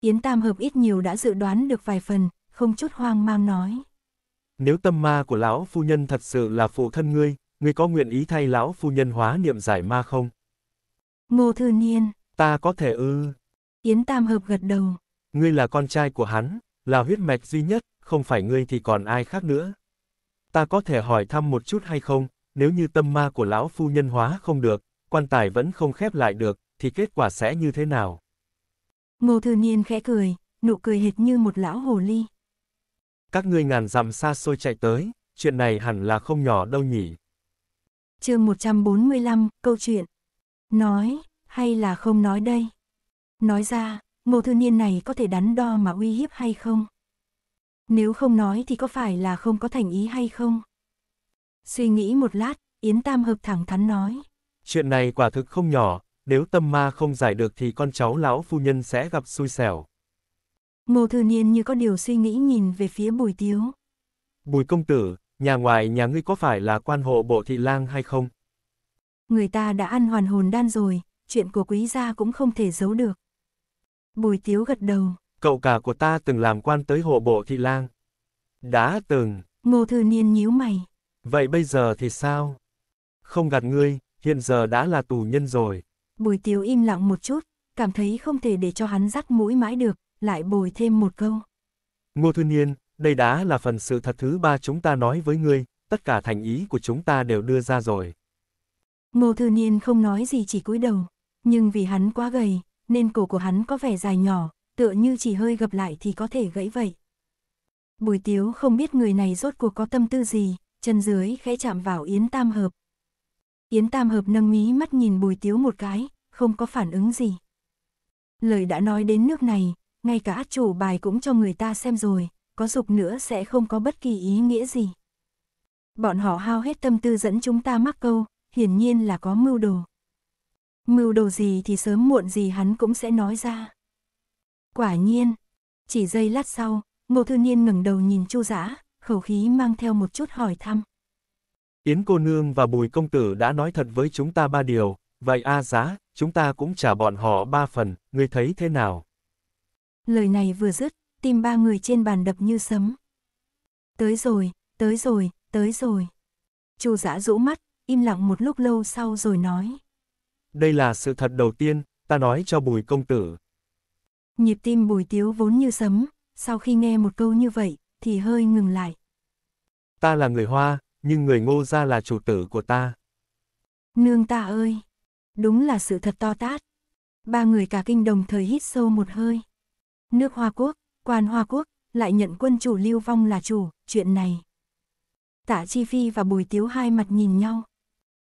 Yến Tam Hợp ít nhiều đã dự đoán được vài phần, không chút hoang mang nói. Nếu tâm ma của lão phu nhân thật sự là phụ thân ngươi, ngươi có nguyện ý thay lão phu nhân hóa niệm giải ma không? Ngô Thư Niên. Ta có thể ư. Yến Tam Hợp gật đầu. Ngươi là con trai của hắn, là huyết mạch duy nhất, không phải ngươi thì còn ai khác nữa. Ta có thể hỏi thăm một chút hay không? Nếu như tâm ma của lão phu nhân hóa không được, quan tài vẫn không khép lại được, thì kết quả sẽ như thế nào? Ngô Thư Niên khẽ cười, nụ cười hệt như một lão hồ ly. Các ngươi ngàn dặm xa xôi chạy tới, chuyện này hẳn là không nhỏ đâu nhỉ? Chương 145, câu chuyện. Nói, hay là không nói đây? Nói ra, Ngô Thư Niên này có thể đắn đo mà uy hiếp hay không? Nếu không nói thì có phải là không có thành ý hay không? Suy nghĩ một lát, Yến Tam Hợp thẳng thắn nói. Chuyện này quả thực không nhỏ, nếu tâm ma không giải được thì con cháu lão phu nhân sẽ gặp xui xẻo. Ngô Thư Niên như có điều suy nghĩ nhìn về phía Bùi Tiếu. Bùi công tử, nhà ngoài nhà ngươi có phải là quan hộ bộ thị lang hay không? Người ta đã ăn hoàn hồn đan rồi, chuyện của quý gia cũng không thể giấu được. Bùi Tiếu gật đầu. Cậu cả của ta từng làm quan tới hộ bộ thị lang. Đã từng. Ngô Thư Niên nhíu mày. Vậy bây giờ thì sao? Không gạt ngươi, hiện giờ đã là tù nhân rồi. Bùi Tiếu im lặng một chút, cảm thấy không thể để cho hắn rắc mũi mãi được, lại bồi thêm một câu. Ngô Thư Niên, đây đã là phần sự thật thứ ba chúng ta nói với ngươi, tất cả thành ý của chúng ta đều đưa ra rồi. Ngô Thư Niên không nói gì chỉ cúi đầu, nhưng vì hắn quá gầy, nên cổ của hắn có vẻ dài nhỏ, tựa như chỉ hơi gập lại thì có thể gãy vậy. Bùi Tiếu không biết người này rốt cuộc có tâm tư gì. Chân dưới khẽ chạm vào Yến Tam Hợp. Yến Tam Hợp nâng mí mắt nhìn Bùi Tiếu một cái, không có phản ứng gì. Lời đã nói đến nước này, ngay cả át chủ bài cũng cho người ta xem rồi, có dục nữa sẽ không có bất kỳ ý nghĩa gì. Bọn họ hao hết tâm tư dẫn chúng ta mắc câu, hiển nhiên là có mưu đồ. Mưu đồ gì thì sớm muộn gì hắn cũng sẽ nói ra. Quả nhiên, chỉ giây lát sau, Ngô Thư Niên ngẩng đầu nhìn Chu Dã. Khẩu khí mang theo một chút hỏi thăm. Yến cô nương và Bùi công tử đã nói thật với chúng ta ba điều, vậy a Giá, chúng ta cũng trả bọn họ ba phần, ngươi thấy thế nào? Lời này vừa dứt, tim ba người trên bàn đập như sấm. Tới rồi, tới rồi, tới rồi. Chu Dã rũ mắt, im lặng một lúc lâu sau rồi nói. Đây là sự thật đầu tiên, ta nói cho Bùi công tử. Nhịp tim Bùi Tiếu vốn như sấm, sau khi nghe một câu như vậy, thì hơi ngừng lại. Ta là người Hoa, nhưng người Ngô gia là chủ tử của ta. Nương ta ơi! Đúng là sự thật to tát. Ba người cả kinh đồng thời hít sâu một hơi. Nước Hoa Quốc, quan Hoa Quốc, lại nhận quân chủ Lưu Vong là chủ, chuyện này. Tạ Chi Phi và Bùi Tiếu hai mặt nhìn nhau.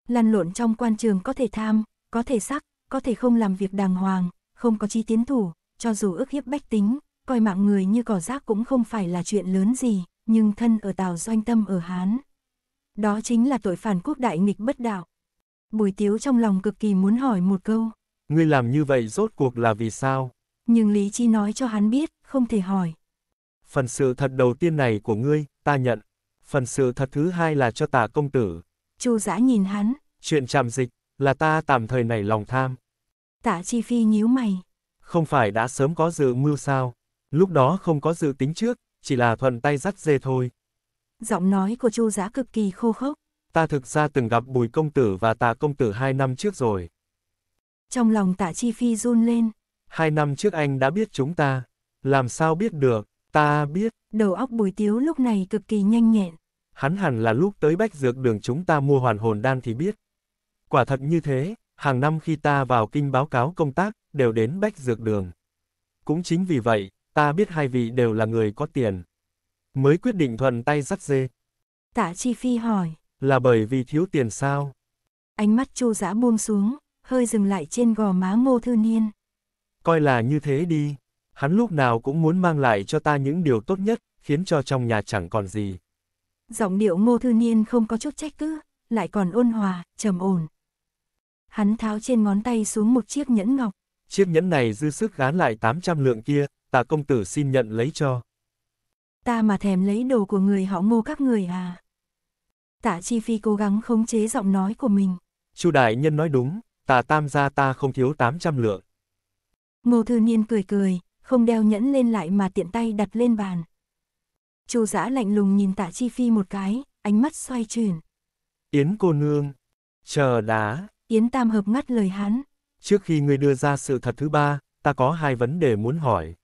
Lăn lộn trong quan trường có thể tham, có thể sắc, có thể không làm việc đàng hoàng, không có chí tiến thủ, cho dù ức hiếp bách tính. Coi mạng người như cỏ rác cũng không phải là chuyện lớn gì, nhưng thân ở Tào Doanh tâm ở Hán. Đó chính là tội phản quốc đại nghịch bất đạo. Bùi Tiếu trong lòng cực kỳ muốn hỏi một câu. Ngươi làm như vậy rốt cuộc là vì sao? Nhưng lý trí nói cho hắn biết, không thể hỏi. Phần sự thật đầu tiên này của ngươi, ta nhận. Phần sự thật thứ hai là cho Tạ công tử. Chu Dã nhìn hắn. Chuyện trạm dịch, là ta tạm thời nảy lòng tham. Tạ Chi Phi nhíu mày. Không phải đã sớm có dự mưu sao? Lúc đó không có dự tính trước, chỉ là thuận tay dắt dê thôi. Giọng nói của Chu Dã cực kỳ khô khốc. Ta thực ra từng gặp Bùi công tử và Tạ công tử 2 năm trước rồi. Trong lòng Tạ Chi Phi run lên. 2 năm trước anh đã biết chúng ta. Làm sao biết được, ta biết. Đầu óc Bùi Tiếu lúc này cực kỳ nhanh nhẹn. Hắn hẳn là lúc tới Bách Dược Đường chúng ta mua hoàn hồn đan thì biết. Quả thật như thế, hàng năm khi ta vào kinh báo cáo công tác, đều đến Bách Dược Đường. Cũng chính vì vậy, ta biết hai vị đều là người có tiền. Mới quyết định thuận tay dắt dê. Tạ Chi Phi hỏi. Là bởi vì thiếu tiền sao? Ánh mắt Chu Dã buông xuống, hơi dừng lại trên gò má Mộ Thư Niên. Coi là như thế đi. Hắn lúc nào cũng muốn mang lại cho ta những điều tốt nhất, khiến cho trong nhà chẳng còn gì. Giọng điệu Mộ Thư Niên không có chút trách cứ, lại còn ôn hòa, trầm ổn. Hắn tháo trên ngón tay xuống một chiếc nhẫn ngọc. Chiếc nhẫn này dư sức gán lại 800 lượng kia, Tạ công tử xin nhận lấy cho. Ta mà thèm lấy đồ của người họ Ngô các người à? Tạ Chi Phi cố gắng khống chế giọng nói của mình. Chu đại nhân nói đúng, Tạ tam gia ta không thiếu 800 lượng. Mộ Thư Niên cười cười, không đeo nhẫn lên lại mà tiện tay đặt lên bàn. Chu Dã lạnh lùng nhìn Tạ Chi Phi một cái, ánh mắt xoay chuyển. Yến cô nương, chờ đã. Yến Tam Hợp ngắt lời hắn. Trước khi ngươi đưa ra sự thật thứ ba, ta có 2 vấn đề muốn hỏi.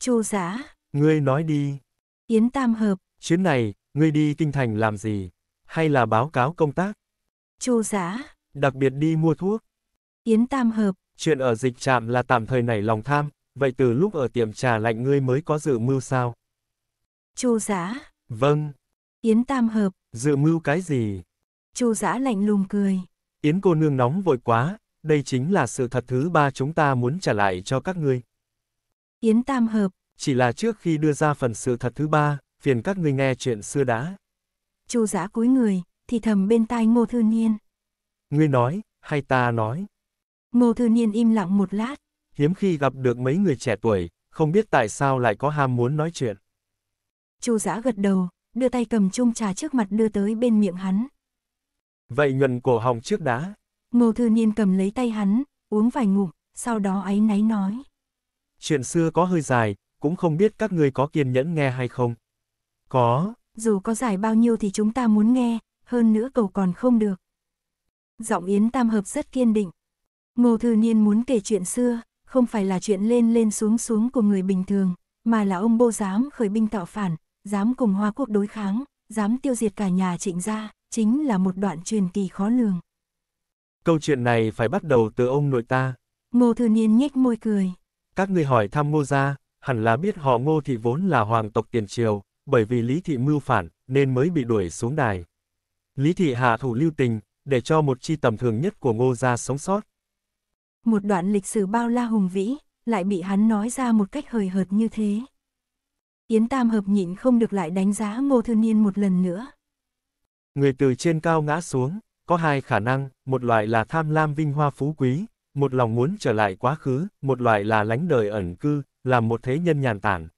Chu Dã, ngươi nói đi. Yến Tam Hợp, chuyến này, ngươi đi kinh thành làm gì? Hay là báo cáo công tác? Chu Dã, đặc biệt đi mua thuốc. Yến Tam Hợp, chuyện ở dịch trạm là tạm thời nảy lòng tham, vậy từ lúc ở tiệm trà lạnh ngươi mới có dự mưu sao? Chu Dã, vâng. Yến Tam Hợp, dự mưu cái gì? Chu Dã lạnh lùng cười. Yến cô nương nóng vội quá, đây chính là sự thật thứ ba chúng ta muốn trả lại cho các ngươi. Yến Tam Hợp, chỉ là trước khi đưa ra phần sự thật thứ ba, phiền các ngươi nghe chuyện xưa đã. Chu Dã cúi người, thì thầm bên tai Mộ Thư Niên. Ngươi nói, hay ta nói? Mộ Thư Niên im lặng một lát. Hiếm khi gặp được mấy người trẻ tuổi, không biết tại sao lại có ham muốn nói chuyện. Chu Dã gật đầu, đưa tay cầm chung trà trước mặt đưa tới bên miệng hắn. Vậy nhuận cổ họng trước đã. Mộ Thư Niên cầm lấy tay hắn, uống vài ngụm, sau đó áy náy nói. Chuyện xưa có hơi dài, cũng không biết các ngươi có kiên nhẫn nghe hay không. Có. Dù có dài bao nhiêu thì chúng ta muốn nghe, hơn nữa cầu còn không được. Giọng Yến Tam Hợp rất kiên định. Mộ Thư Niên muốn kể chuyện xưa, không phải là chuyện lên lên xuống xuống của người bình thường, mà là ông Bô dám khởi binh tạo phản, dám cùng Hoa Quốc đối kháng, dám tiêu diệt cả nhà Trịnh gia, chính là một đoạn truyền kỳ khó lường. Câu chuyện này phải bắt đầu từ ông nội ta. Mộ Thư Niên nhếch môi cười. Các người hỏi thăm Ngô gia, hẳn là biết họ Ngô thị vốn là hoàng tộc tiền triều, bởi vì Lý thị mưu phản nên mới bị đuổi xuống đài. Lý thị hạ thủ lưu tình, để cho một chi tầm thường nhất của Ngô gia sống sót. Một đoạn lịch sử bao la hùng vĩ, lại bị hắn nói ra một cách hời hợt như thế. Yến Tam Hợp nhịn không được lại đánh giá Mộ Thư Niên một lần nữa. Người từ trên cao ngã xuống, có 2 khả năng, một loại là tham lam vinh hoa phú quý, một lòng muốn trở lại quá khứ, một loại là lánh đời ẩn cư, làm một thế nhân nhàn tản.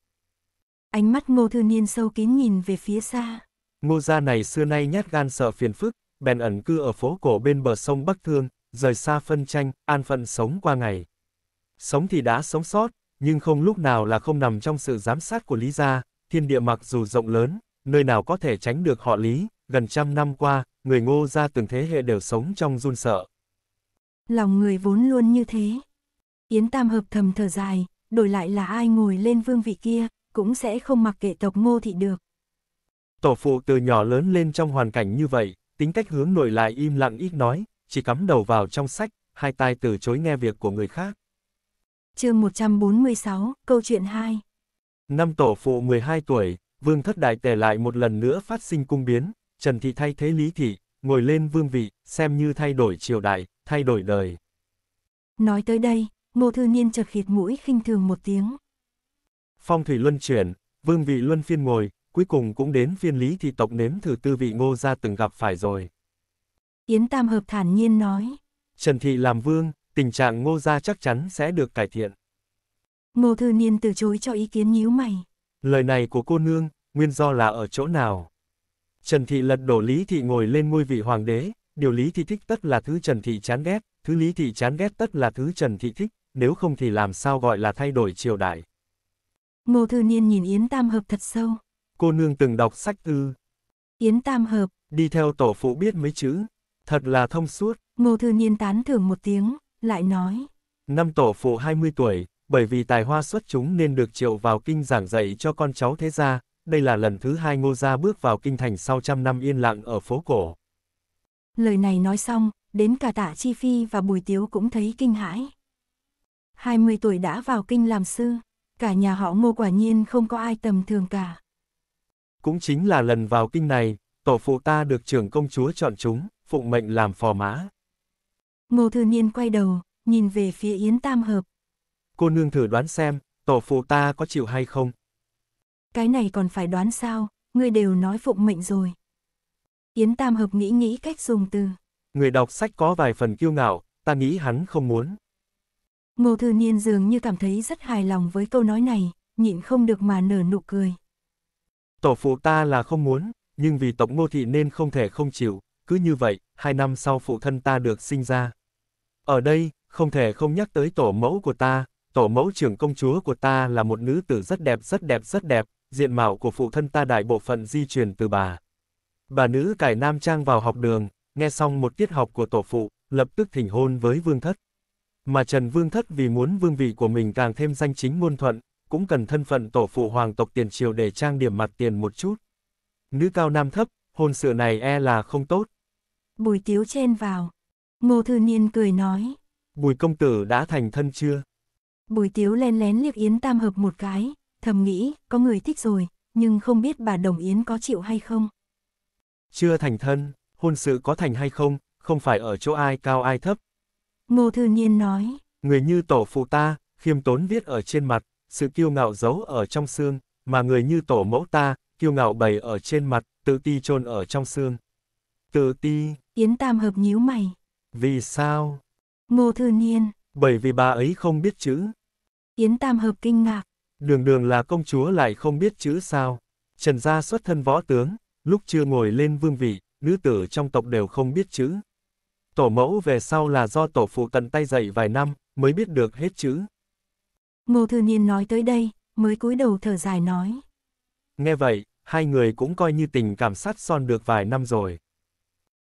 Ánh mắt Mộ Thư Niên sâu kín nhìn về phía xa. Ngô gia này xưa nay nhát gan sợ phiền phức, bèn ẩn cư ở phố cổ bên bờ sông Bắc Thương, rời xa phân tranh, an phận sống qua ngày. Sống thì đã sống sót, nhưng không lúc nào là không nằm trong sự giám sát của Lý gia. Thiên địa mặc dù rộng lớn, nơi nào có thể tránh được họ Lý, gần 100 năm qua, người Ngô gia từng thế hệ đều sống trong run sợ. Lòng người vốn luôn như thế. Yến Tam Hợp thầm thở dài, đổi lại là ai ngồi lên vương vị kia, cũng sẽ không mặc kệ tộc Ngô thị được. Tổ phụ từ nhỏ lớn lên trong hoàn cảnh như vậy, tính cách hướng nội lại im lặng ít nói, chỉ cắm đầu vào trong sách, 2 tai từ chối nghe việc của người khác. Chương 146, câu chuyện 2. Năm tổ phụ 12 tuổi, vương thất Đại Tề lại một lần nữa phát sinh cung biến, Trần Thị thay thế Lý thị, ngồi lên vương vị, xem như thay đổi triều đại, thay đổi đời. Nói tới đây, Mộ Thư Niên chợt khịt mũi khinh thường một tiếng. Phong thủy luân chuyển, vương vị luân phiên ngồi, cuối cùng cũng đến phiên Lý thị tộc nếm thử tư vị Ngô gia từng gặp phải rồi. Yến Tam Hợp thản nhiên nói. Trần Thị làm vương, tình trạng Ngô gia chắc chắn sẽ được cải thiện. Mộ Thư Niên từ chối cho ý kiến nhíu mày. Lời này của cô nương, nguyên do là ở chỗ nào? Trần Thị lật đổ Lý thị ngồi lên ngôi vị hoàng đế, điều Lý thị thích tất là thứ Trần Thị chán ghét, thứ Lý thị chán ghét tất là thứ Trần Thị thích, nếu không thì làm sao gọi là thay đổi triều đại. Mộ Thư Niên nhìn Yến Tam Hợp thật sâu. Cô nương từng đọc sách ư? Yến Tam Hợp. Đi theo tổ phụ biết mấy chữ. Thật là thông suốt. Mộ Thư Niên tán thưởng một tiếng, lại nói. Năm tổ phụ 20 tuổi, bởi vì tài hoa xuất chúng nên được triệu vào kinh giảng dạy cho con cháu thế gia. Đây là lần thứ hai Ngô gia bước vào kinh thành sau 100 năm yên lặng ở phố cổ. Lời này nói xong, đến cả Tạ Chi Phi và Bùi Tiếu cũng thấy kinh hãi. 20 tuổi đã vào kinh làm sư, cả nhà họ Ngô quả nhiên không có ai tầm thường cả. Cũng chính là lần vào kinh này, tổ phụ ta được trưởng công chúa chọn chúng, phụng mệnh làm phò mã. Mộ Thư Niên quay đầu, nhìn về phía Yến Tam Hợp. Cô nương thử đoán xem, tổ phụ ta có chịu hay không? Cái này còn phải đoán sao, ngươi đều nói phụng mệnh rồi. Yến Tam Hợp nghĩ cách dùng từ. Người đọc sách có vài phần kiêu ngạo, ta nghĩ hắn không muốn. Mộ Thư Niên dường như cảm thấy rất hài lòng với câu nói này, nhịn không được mà nở nụ cười. Tổ phụ ta là không muốn, nhưng vì tộc Ngô Thị nên không thể không chịu, cứ như vậy, 2 năm sau phụ thân ta được sinh ra. Ở đây, không thể không nhắc tới tổ mẫu của ta, tổ mẫu trưởng công chúa của ta là một nữ tử rất đẹp, diện mạo của phụ thân ta đại bộ phận di truyền từ bà. Bà nữ cải nam trang vào học đường, nghe xong một tiết học của tổ phụ, lập tức thỉnh hôn với vương thất. Mà Trần Vương Thất vì muốn vương vị của mình càng thêm danh chính ngôn thuận, cũng cần thân phận tổ phụ hoàng tộc tiền triều để trang điểm mặt tiền một chút. Nữ cao nam thấp, hôn sự này e là không tốt. Bùi Tiếu chen vào. Mộ Thư Niên cười nói. Bùi công tử đã thành thân chưa? Bùi Tiếu len lén liếc Yến Tam Hợp một cái, thầm nghĩ, có người thích rồi, nhưng không biết bà Đồng Yến có chịu hay không. Chưa thành thân, hôn sự có thành hay không, không phải ở chỗ ai cao ai thấp. Mộ Thư Niên nói, người như tổ phụ ta, khiêm tốn viết ở trên mặt, sự kiêu ngạo giấu ở trong xương, mà người như tổ mẫu ta, kiêu ngạo bày ở trên mặt, tự ti chôn ở trong xương. Tự ti. Yến Tam Hợp nhíu mày. Vì sao? Mộ Thư Niên. Bởi vì bà ấy không biết chữ. Yến Tam Hợp kinh ngạc. Đường là công chúa lại không biết chữ sao? Trần gia xuất thân võ tướng, lúc chưa ngồi lên vương vị, nữ tử trong tộc đều không biết chữ. Tổ mẫu về sau là do tổ phụ tận tay dạy vài năm, mới biết được hết chữ. Mộ Thư Niên nói tới đây, mới cúi đầu thở dài nói. Nghe vậy, hai người cũng coi như tình cảm sắt son được vài năm rồi.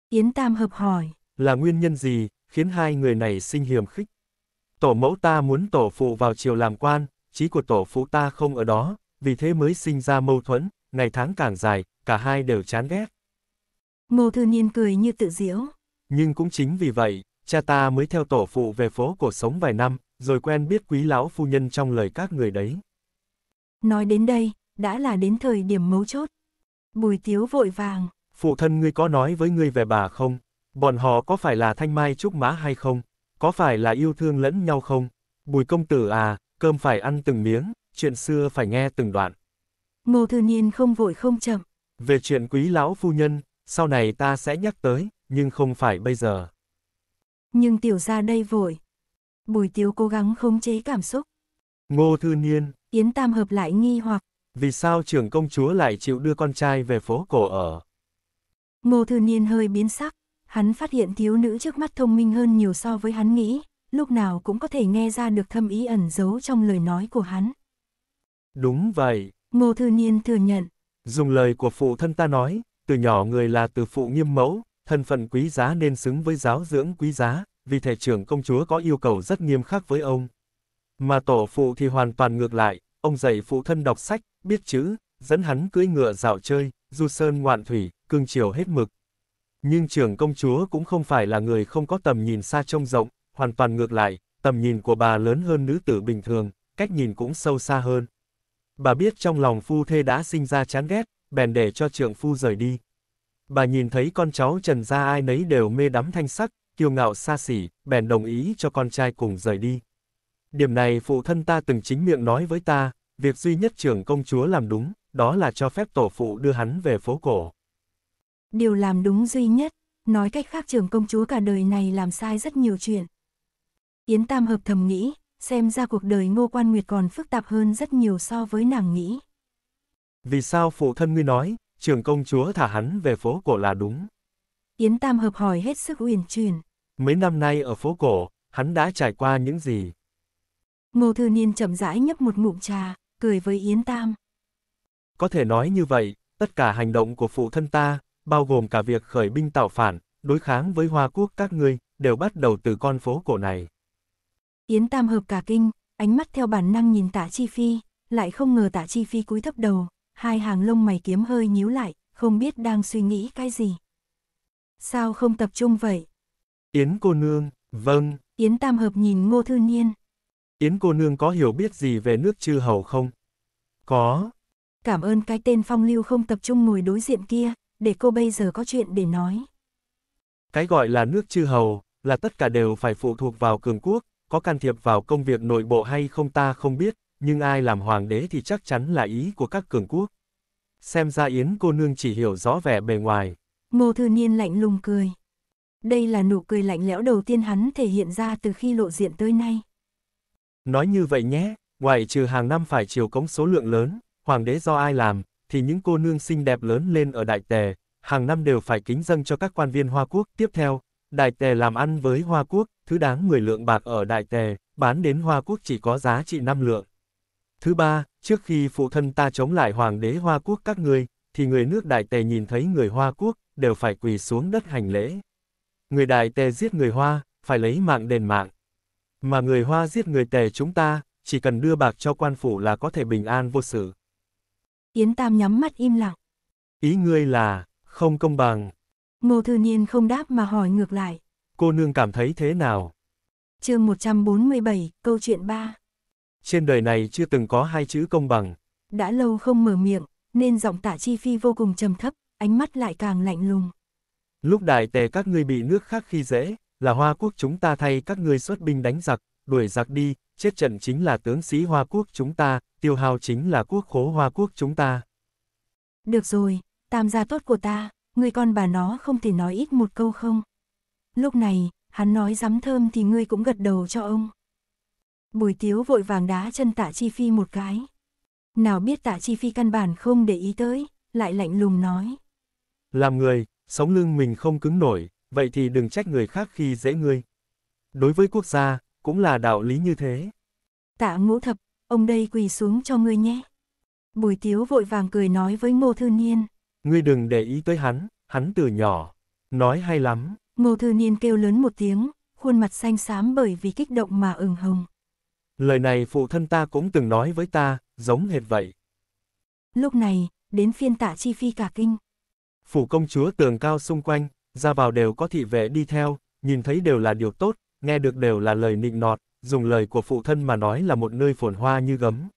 Yến Tam Hợp hỏi. Là nguyên nhân gì, khiến hai người này sinh hiềm khích? Tổ mẫu ta muốn tổ phụ vào triều làm quan, chí của tổ phụ ta không ở đó, vì thế mới sinh ra mâu thuẫn, ngày tháng càng dài, cả hai đều chán ghét. Mộ Thư Niên cười như tự giễu. Nhưng cũng chính vì vậy, cha ta mới theo tổ phụ về phố cổ sống vài năm, rồi quen biết quý lão phu nhân trong lời các người đấy. Nói đến đây, đã là đến thời điểm mấu chốt. Bùi Tiếu vội vàng. Phụ thân ngươi có nói với ngươi về bà không? Bọn họ có phải là thanh mai trúc mã hay không? Có phải là yêu thương lẫn nhau không? Bùi công tử à, cơm phải ăn từng miếng, chuyện xưa phải nghe từng đoạn. Mộ Thư Niên không vội không chậm. Về chuyện quý lão phu nhân, sau này ta sẽ nhắc tới. Nhưng không phải bây giờ. Nhưng tiểu gia đây vội. Bùi Tiếu cố gắng khống chế cảm xúc. Ngô Thư Niên. Yến Tam Hợp lại nghi hoặc. Vì sao trưởng công chúa lại chịu đưa con trai về phố cổ ở? Ngô Thư Niên hơi biến sắc. Hắn phát hiện thiếu nữ trước mắt thông minh hơn nhiều so với hắn nghĩ. Lúc nào cũng có thể nghe ra được thâm ý ẩn giấu trong lời nói của hắn. Đúng vậy. Ngô Thư Niên thừa nhận. Dùng lời của phụ thân ta nói. Từ nhỏ người là từ phụ nghiêm mẫu. Thân phận quý giá nên xứng với giáo dưỡng quý giá, vì thể trưởng công chúa có yêu cầu rất nghiêm khắc với ông. Mà tổ phụ thì hoàn toàn ngược lại, ông dạy phụ thân đọc sách, biết chữ, dẫn hắn cưỡi ngựa dạo chơi, du sơn ngoạn thủy, cương chiều hết mực. Nhưng trưởng công chúa cũng không phải là người không có tầm nhìn xa trông rộng, hoàn toàn ngược lại, tầm nhìn của bà lớn hơn nữ tử bình thường, cách nhìn cũng sâu xa hơn. Bà biết trong lòng phu thê đã sinh ra chán ghét, bèn để cho trượng phu rời đi. Bà nhìn thấy con cháu Trần gia ai nấy đều mê đắm thanh sắc, kiêu ngạo xa xỉ, bèn đồng ý cho con trai cùng rời đi. Điểm này phụ thân ta từng chính miệng nói với ta, việc duy nhất trưởng công chúa làm đúng, đó là cho phép tổ phụ đưa hắn về phố cổ. Điều làm đúng duy nhất, nói cách khác trưởng công chúa cả đời này làm sai rất nhiều chuyện. Yến Tam Hợp thầm nghĩ, xem ra cuộc đời Ngô Quan Nguyệt còn phức tạp hơn rất nhiều so với nàng nghĩ. Vì sao phụ thân ngươi nói? Trưởng công chúa thả hắn về phố cổ là đúng. Yến Tam Hợp hỏi hết sức uyển chuyển. Mấy năm nay ở phố cổ, hắn đã trải qua những gì? Mộ Thư Niên chậm rãi nhấp một ngụm trà, cười với Yến Tam. Có thể nói như vậy, tất cả hành động của phụ thân ta, bao gồm cả việc khởi binh tạo phản, đối kháng với Hoa Quốc các ngươi, đều bắt đầu từ con phố cổ này. Yến Tam Hợp cả kinh, ánh mắt theo bản năng nhìn Tạ Chi Phi, lại không ngờ Tạ Chi Phi cúi thấp đầu, hai hàng lông mày kiếm hơi nhíu lại, không biết đang suy nghĩ cái gì. Sao không tập trung vậy? Yến cô nương, vâng. Yến Tam Hợp nhìn Ngô Thư Niên. Yến cô nương có hiểu biết gì về nước Chư Hầu không? Có. Cảm ơn cái tên phong lưu không tập trung ngồi đối diện kia, để cô bây giờ có chuyện để nói. Cái gọi là nước Chư Hầu, là tất cả đều phải phụ thuộc vào cường quốc, có can thiệp vào công việc nội bộ hay không ta không biết, nhưng ai làm hoàng đế thì chắc chắn là ý của các cường quốc. Xem ra Yến cô nương chỉ hiểu rõ vẻ bề ngoài. Ngô Thư Niên lạnh lùng cười. Đây là nụ cười lạnh lẽo đầu tiên hắn thể hiện ra từ khi lộ diện tới nay. Nói như vậy nhé, ngoại trừ hàng năm phải chiều cống số lượng lớn, hoàng đế do ai làm, thì những cô nương xinh đẹp lớn lên ở Đại Tề, hàng năm đều phải kính dâng cho các quan viên Hoa Quốc. Tiếp theo, Đại Tề làm ăn với Hoa Quốc, thứ đáng 10 lượng bạc ở Đại Tề, bán đến Hoa Quốc chỉ có giá trị 5 lượng. Thứ ba, trước khi phụ thân ta chống lại hoàng đế Hoa Quốc các ngươi, thì người nước Đại Tề nhìn thấy người Hoa Quốc, đều phải quỳ xuống đất hành lễ. Người Đại Tề giết người Hoa, phải lấy mạng đền mạng. Mà người Hoa giết người Tề chúng ta, chỉ cần đưa bạc cho quan phủ là có thể bình an vô sự. Yến Tam nhắm mắt im lặng. Ý ngươi là, không công bằng. Ngô Thư Niên không đáp mà hỏi ngược lại. Cô nương cảm thấy thế nào? Chương 147, câu chuyện 3. Trên đời này chưa từng có hai chữ công bằng. Đã lâu không mở miệng, nên giọng Tạ Chi Phi vô cùng trầm thấp, ánh mắt lại càng lạnh lùng. Lúc Đại Tề các ngươi bị nước khác khi dễ, là Hoa Quốc chúng ta thay các ngươi xuất binh đánh giặc, đuổi giặc đi, chết trận chính là tướng sĩ Hoa Quốc chúng ta, tiêu hao chính là quốc khố Hoa Quốc chúng ta. Được rồi, Tam gia tốt của ta, ngươi con bà nó không thể nói ít một câu không? Lúc này, hắn nói dám thơm thì ngươi cũng gật đầu cho ông. Bùi Tiếu vội vàng đá chân Tạ Chi Phi một cái. Nào biết Tạ Chi Phi căn bản không để ý tới, lại lạnh lùng nói. Làm người, sống lưng mình không cứng nổi, vậy thì đừng trách người khác khi dễ ngươi. Đối với quốc gia, cũng là đạo lý như thế. Tạ Ngũ Thập, ông đây quỳ xuống cho ngươi nhé. Bùi Tiếu vội vàng cười nói với Ngô Thư Niên. Ngươi đừng để ý tới hắn từ nhỏ. Nói hay lắm. Ngô Thư Niên kêu lớn một tiếng, khuôn mặt xanh xám bởi vì kích động mà ửng hồng. Lời này phụ thân ta cũng từng nói với ta, giống hệt vậy. Lúc này, đến phiên Tạ Chi Phi cả kinh. Phủ công chúa tường cao xung quanh, ra vào đều có thị vệ đi theo, nhìn thấy đều là điều tốt, nghe được đều là lời nịnh nọt, dùng lời của phụ thân mà nói là một nơi phồn hoa như gấm.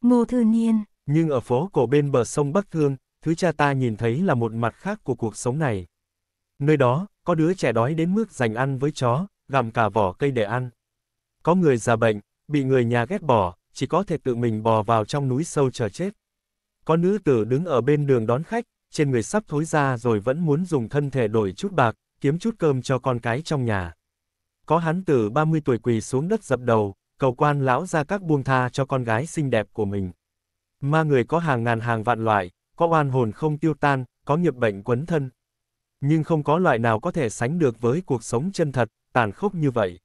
Ngô Thư Niên. Nhưng ở phố cổ bên bờ sông Bắc Thương, thứ cha ta nhìn thấy là một mặt khác của cuộc sống này. Nơi đó, có đứa trẻ đói đến mức dành ăn với chó, gặm cả vỏ cây để ăn. Có người già bệnh, bị người nhà ghét bỏ, chỉ có thể tự mình bò vào trong núi sâu chờ chết. Có nữ tử đứng ở bên đường đón khách, trên người sắp thối ra rồi vẫn muốn dùng thân thể đổi chút bạc, kiếm chút cơm cho con cái trong nhà. Có hán tử 30 tuổi quỳ xuống đất dập đầu, cầu quan lão gia các buông tha cho con gái xinh đẹp của mình. Ma người có hàng ngàn hàng vạn loại, có oan hồn không tiêu tan, có nghiệp bệnh quấn thân. Nhưng không có loại nào có thể sánh được với cuộc sống chân thật, tàn khốc như vậy.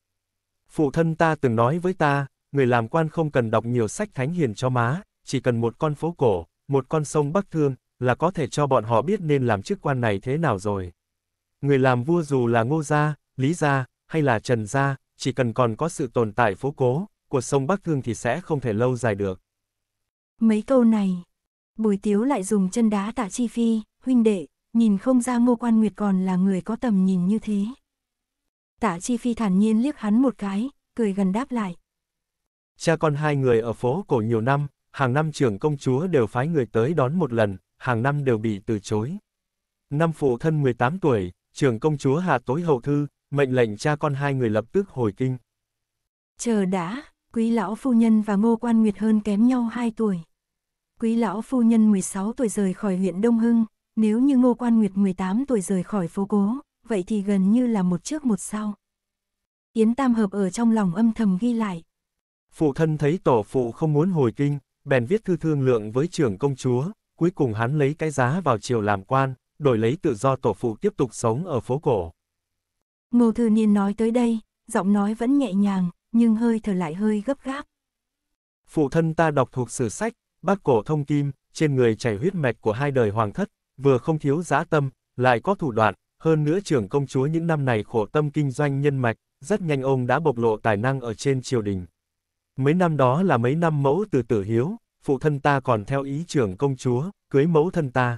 Phụ thân ta từng nói với ta, người làm quan không cần đọc nhiều sách thánh hiền cho má, chỉ cần một con phố cổ, một con sông Bắc Thương, là có thể cho bọn họ biết nên làm chức quan này thế nào rồi. Người làm vua dù là Ngô gia, Lý gia, hay là Trần gia, chỉ cần còn có sự tồn tại phố cổ, của sông Bắc Thương thì sẽ không thể lâu dài được. Mấy câu này, Bùi Tiếu lại dùng chân đá Tạ Chi Phi, huynh đệ, nhìn không ra Ngô Quan Nguyệt còn là người có tầm nhìn như thế. Tạ Chi Phi thản nhiên liếc hắn một cái, cười gần đáp lại. Cha con hai người ở phố cổ nhiều năm, hàng năm trưởng công chúa đều phái người tới đón một lần, hàng năm đều bị từ chối. Năm phụ thân 18 tuổi, trưởng công chúa hạ tối hậu thư, mệnh lệnh cha con hai người lập tức hồi kinh. Chờ đã, Quý lão phu nhân và Ngô Quan Nguyệt hơn kém nhau 2 tuổi. Quý lão phu nhân 16 tuổi rời khỏi huyện Đông Hưng, nếu như Ngô Quan Nguyệt 18 tuổi rời khỏi phố cố, vậy thì gần như là một trước một sau. Yến Tam Hợp ở trong lòng âm thầm ghi lại. Phụ thân thấy tổ phụ không muốn hồi kinh, bèn viết thư thương lượng với trưởng công chúa, cuối cùng hắn lấy cái giá vào triều làm quan, đổi lấy tự do tổ phụ tiếp tục sống ở phố cổ. Ngô Thư Niên nói tới đây, giọng nói vẫn nhẹ nhàng, nhưng hơi thở lại hơi gấp gáp. Phụ thân ta đọc thuộc sử sách, Bát Cổ Thông Kim, trên người chảy huyết mạch của hai đời hoàng thất, vừa không thiếu dã tâm, lại có thủ đoạn, hơn nữa trưởng công chúa những năm này khổ tâm kinh doanh nhân mạch, rất nhanh ông đã bộc lộ tài năng ở trên triều đình. Mấy năm đó là mấy năm mẫu từ tử hiếu, phụ thân ta còn theo ý trưởng công chúa, cưới mẫu thân ta.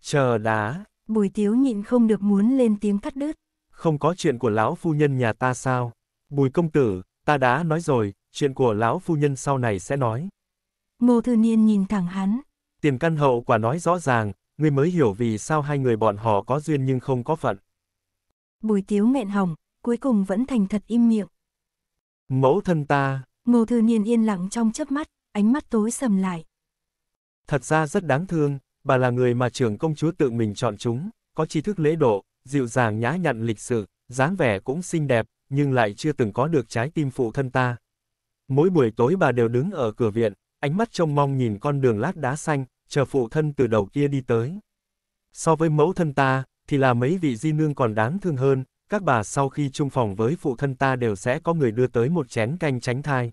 Chờ đã. Bùi Tiếu nhịn không được muốn lên tiếng cắt đứt. Không có chuyện của lão phu nhân nhà ta sao? Bùi công tử, ta đã nói rồi, chuyện của lão phu nhân sau này sẽ nói. Ngô Thư Niên nhìn thẳng hắn. Tiền căn hậu quả nói rõ ràng, ngươi mới hiểu vì sao hai người bọn họ có duyên nhưng không có phận. Bùi Tiếu nghẹn họng, cuối cùng vẫn thành thật im miệng. Mẫu thân ta. Ngô Thư Niên yên lặng trong chớp mắt, ánh mắt tối sầm lại. Thật ra rất đáng thương, bà là người mà trưởng công chúa tự mình chọn chúng, có tri thức lễ độ, dịu dàng nhã nhặn lịch sự, dáng vẻ cũng xinh đẹp, nhưng lại chưa từng có được trái tim phụ thân ta. Mỗi buổi tối bà đều đứng ở cửa viện, ánh mắt trông mong nhìn con đường lát đá xanh, chờ phụ thân từ đầu kia đi tới. So với mẫu thân ta, thì là mấy vị di nương còn đáng thương hơn, các bà sau khi chung phòng với phụ thân ta đều sẽ có người đưa tới một chén canh tránh thai.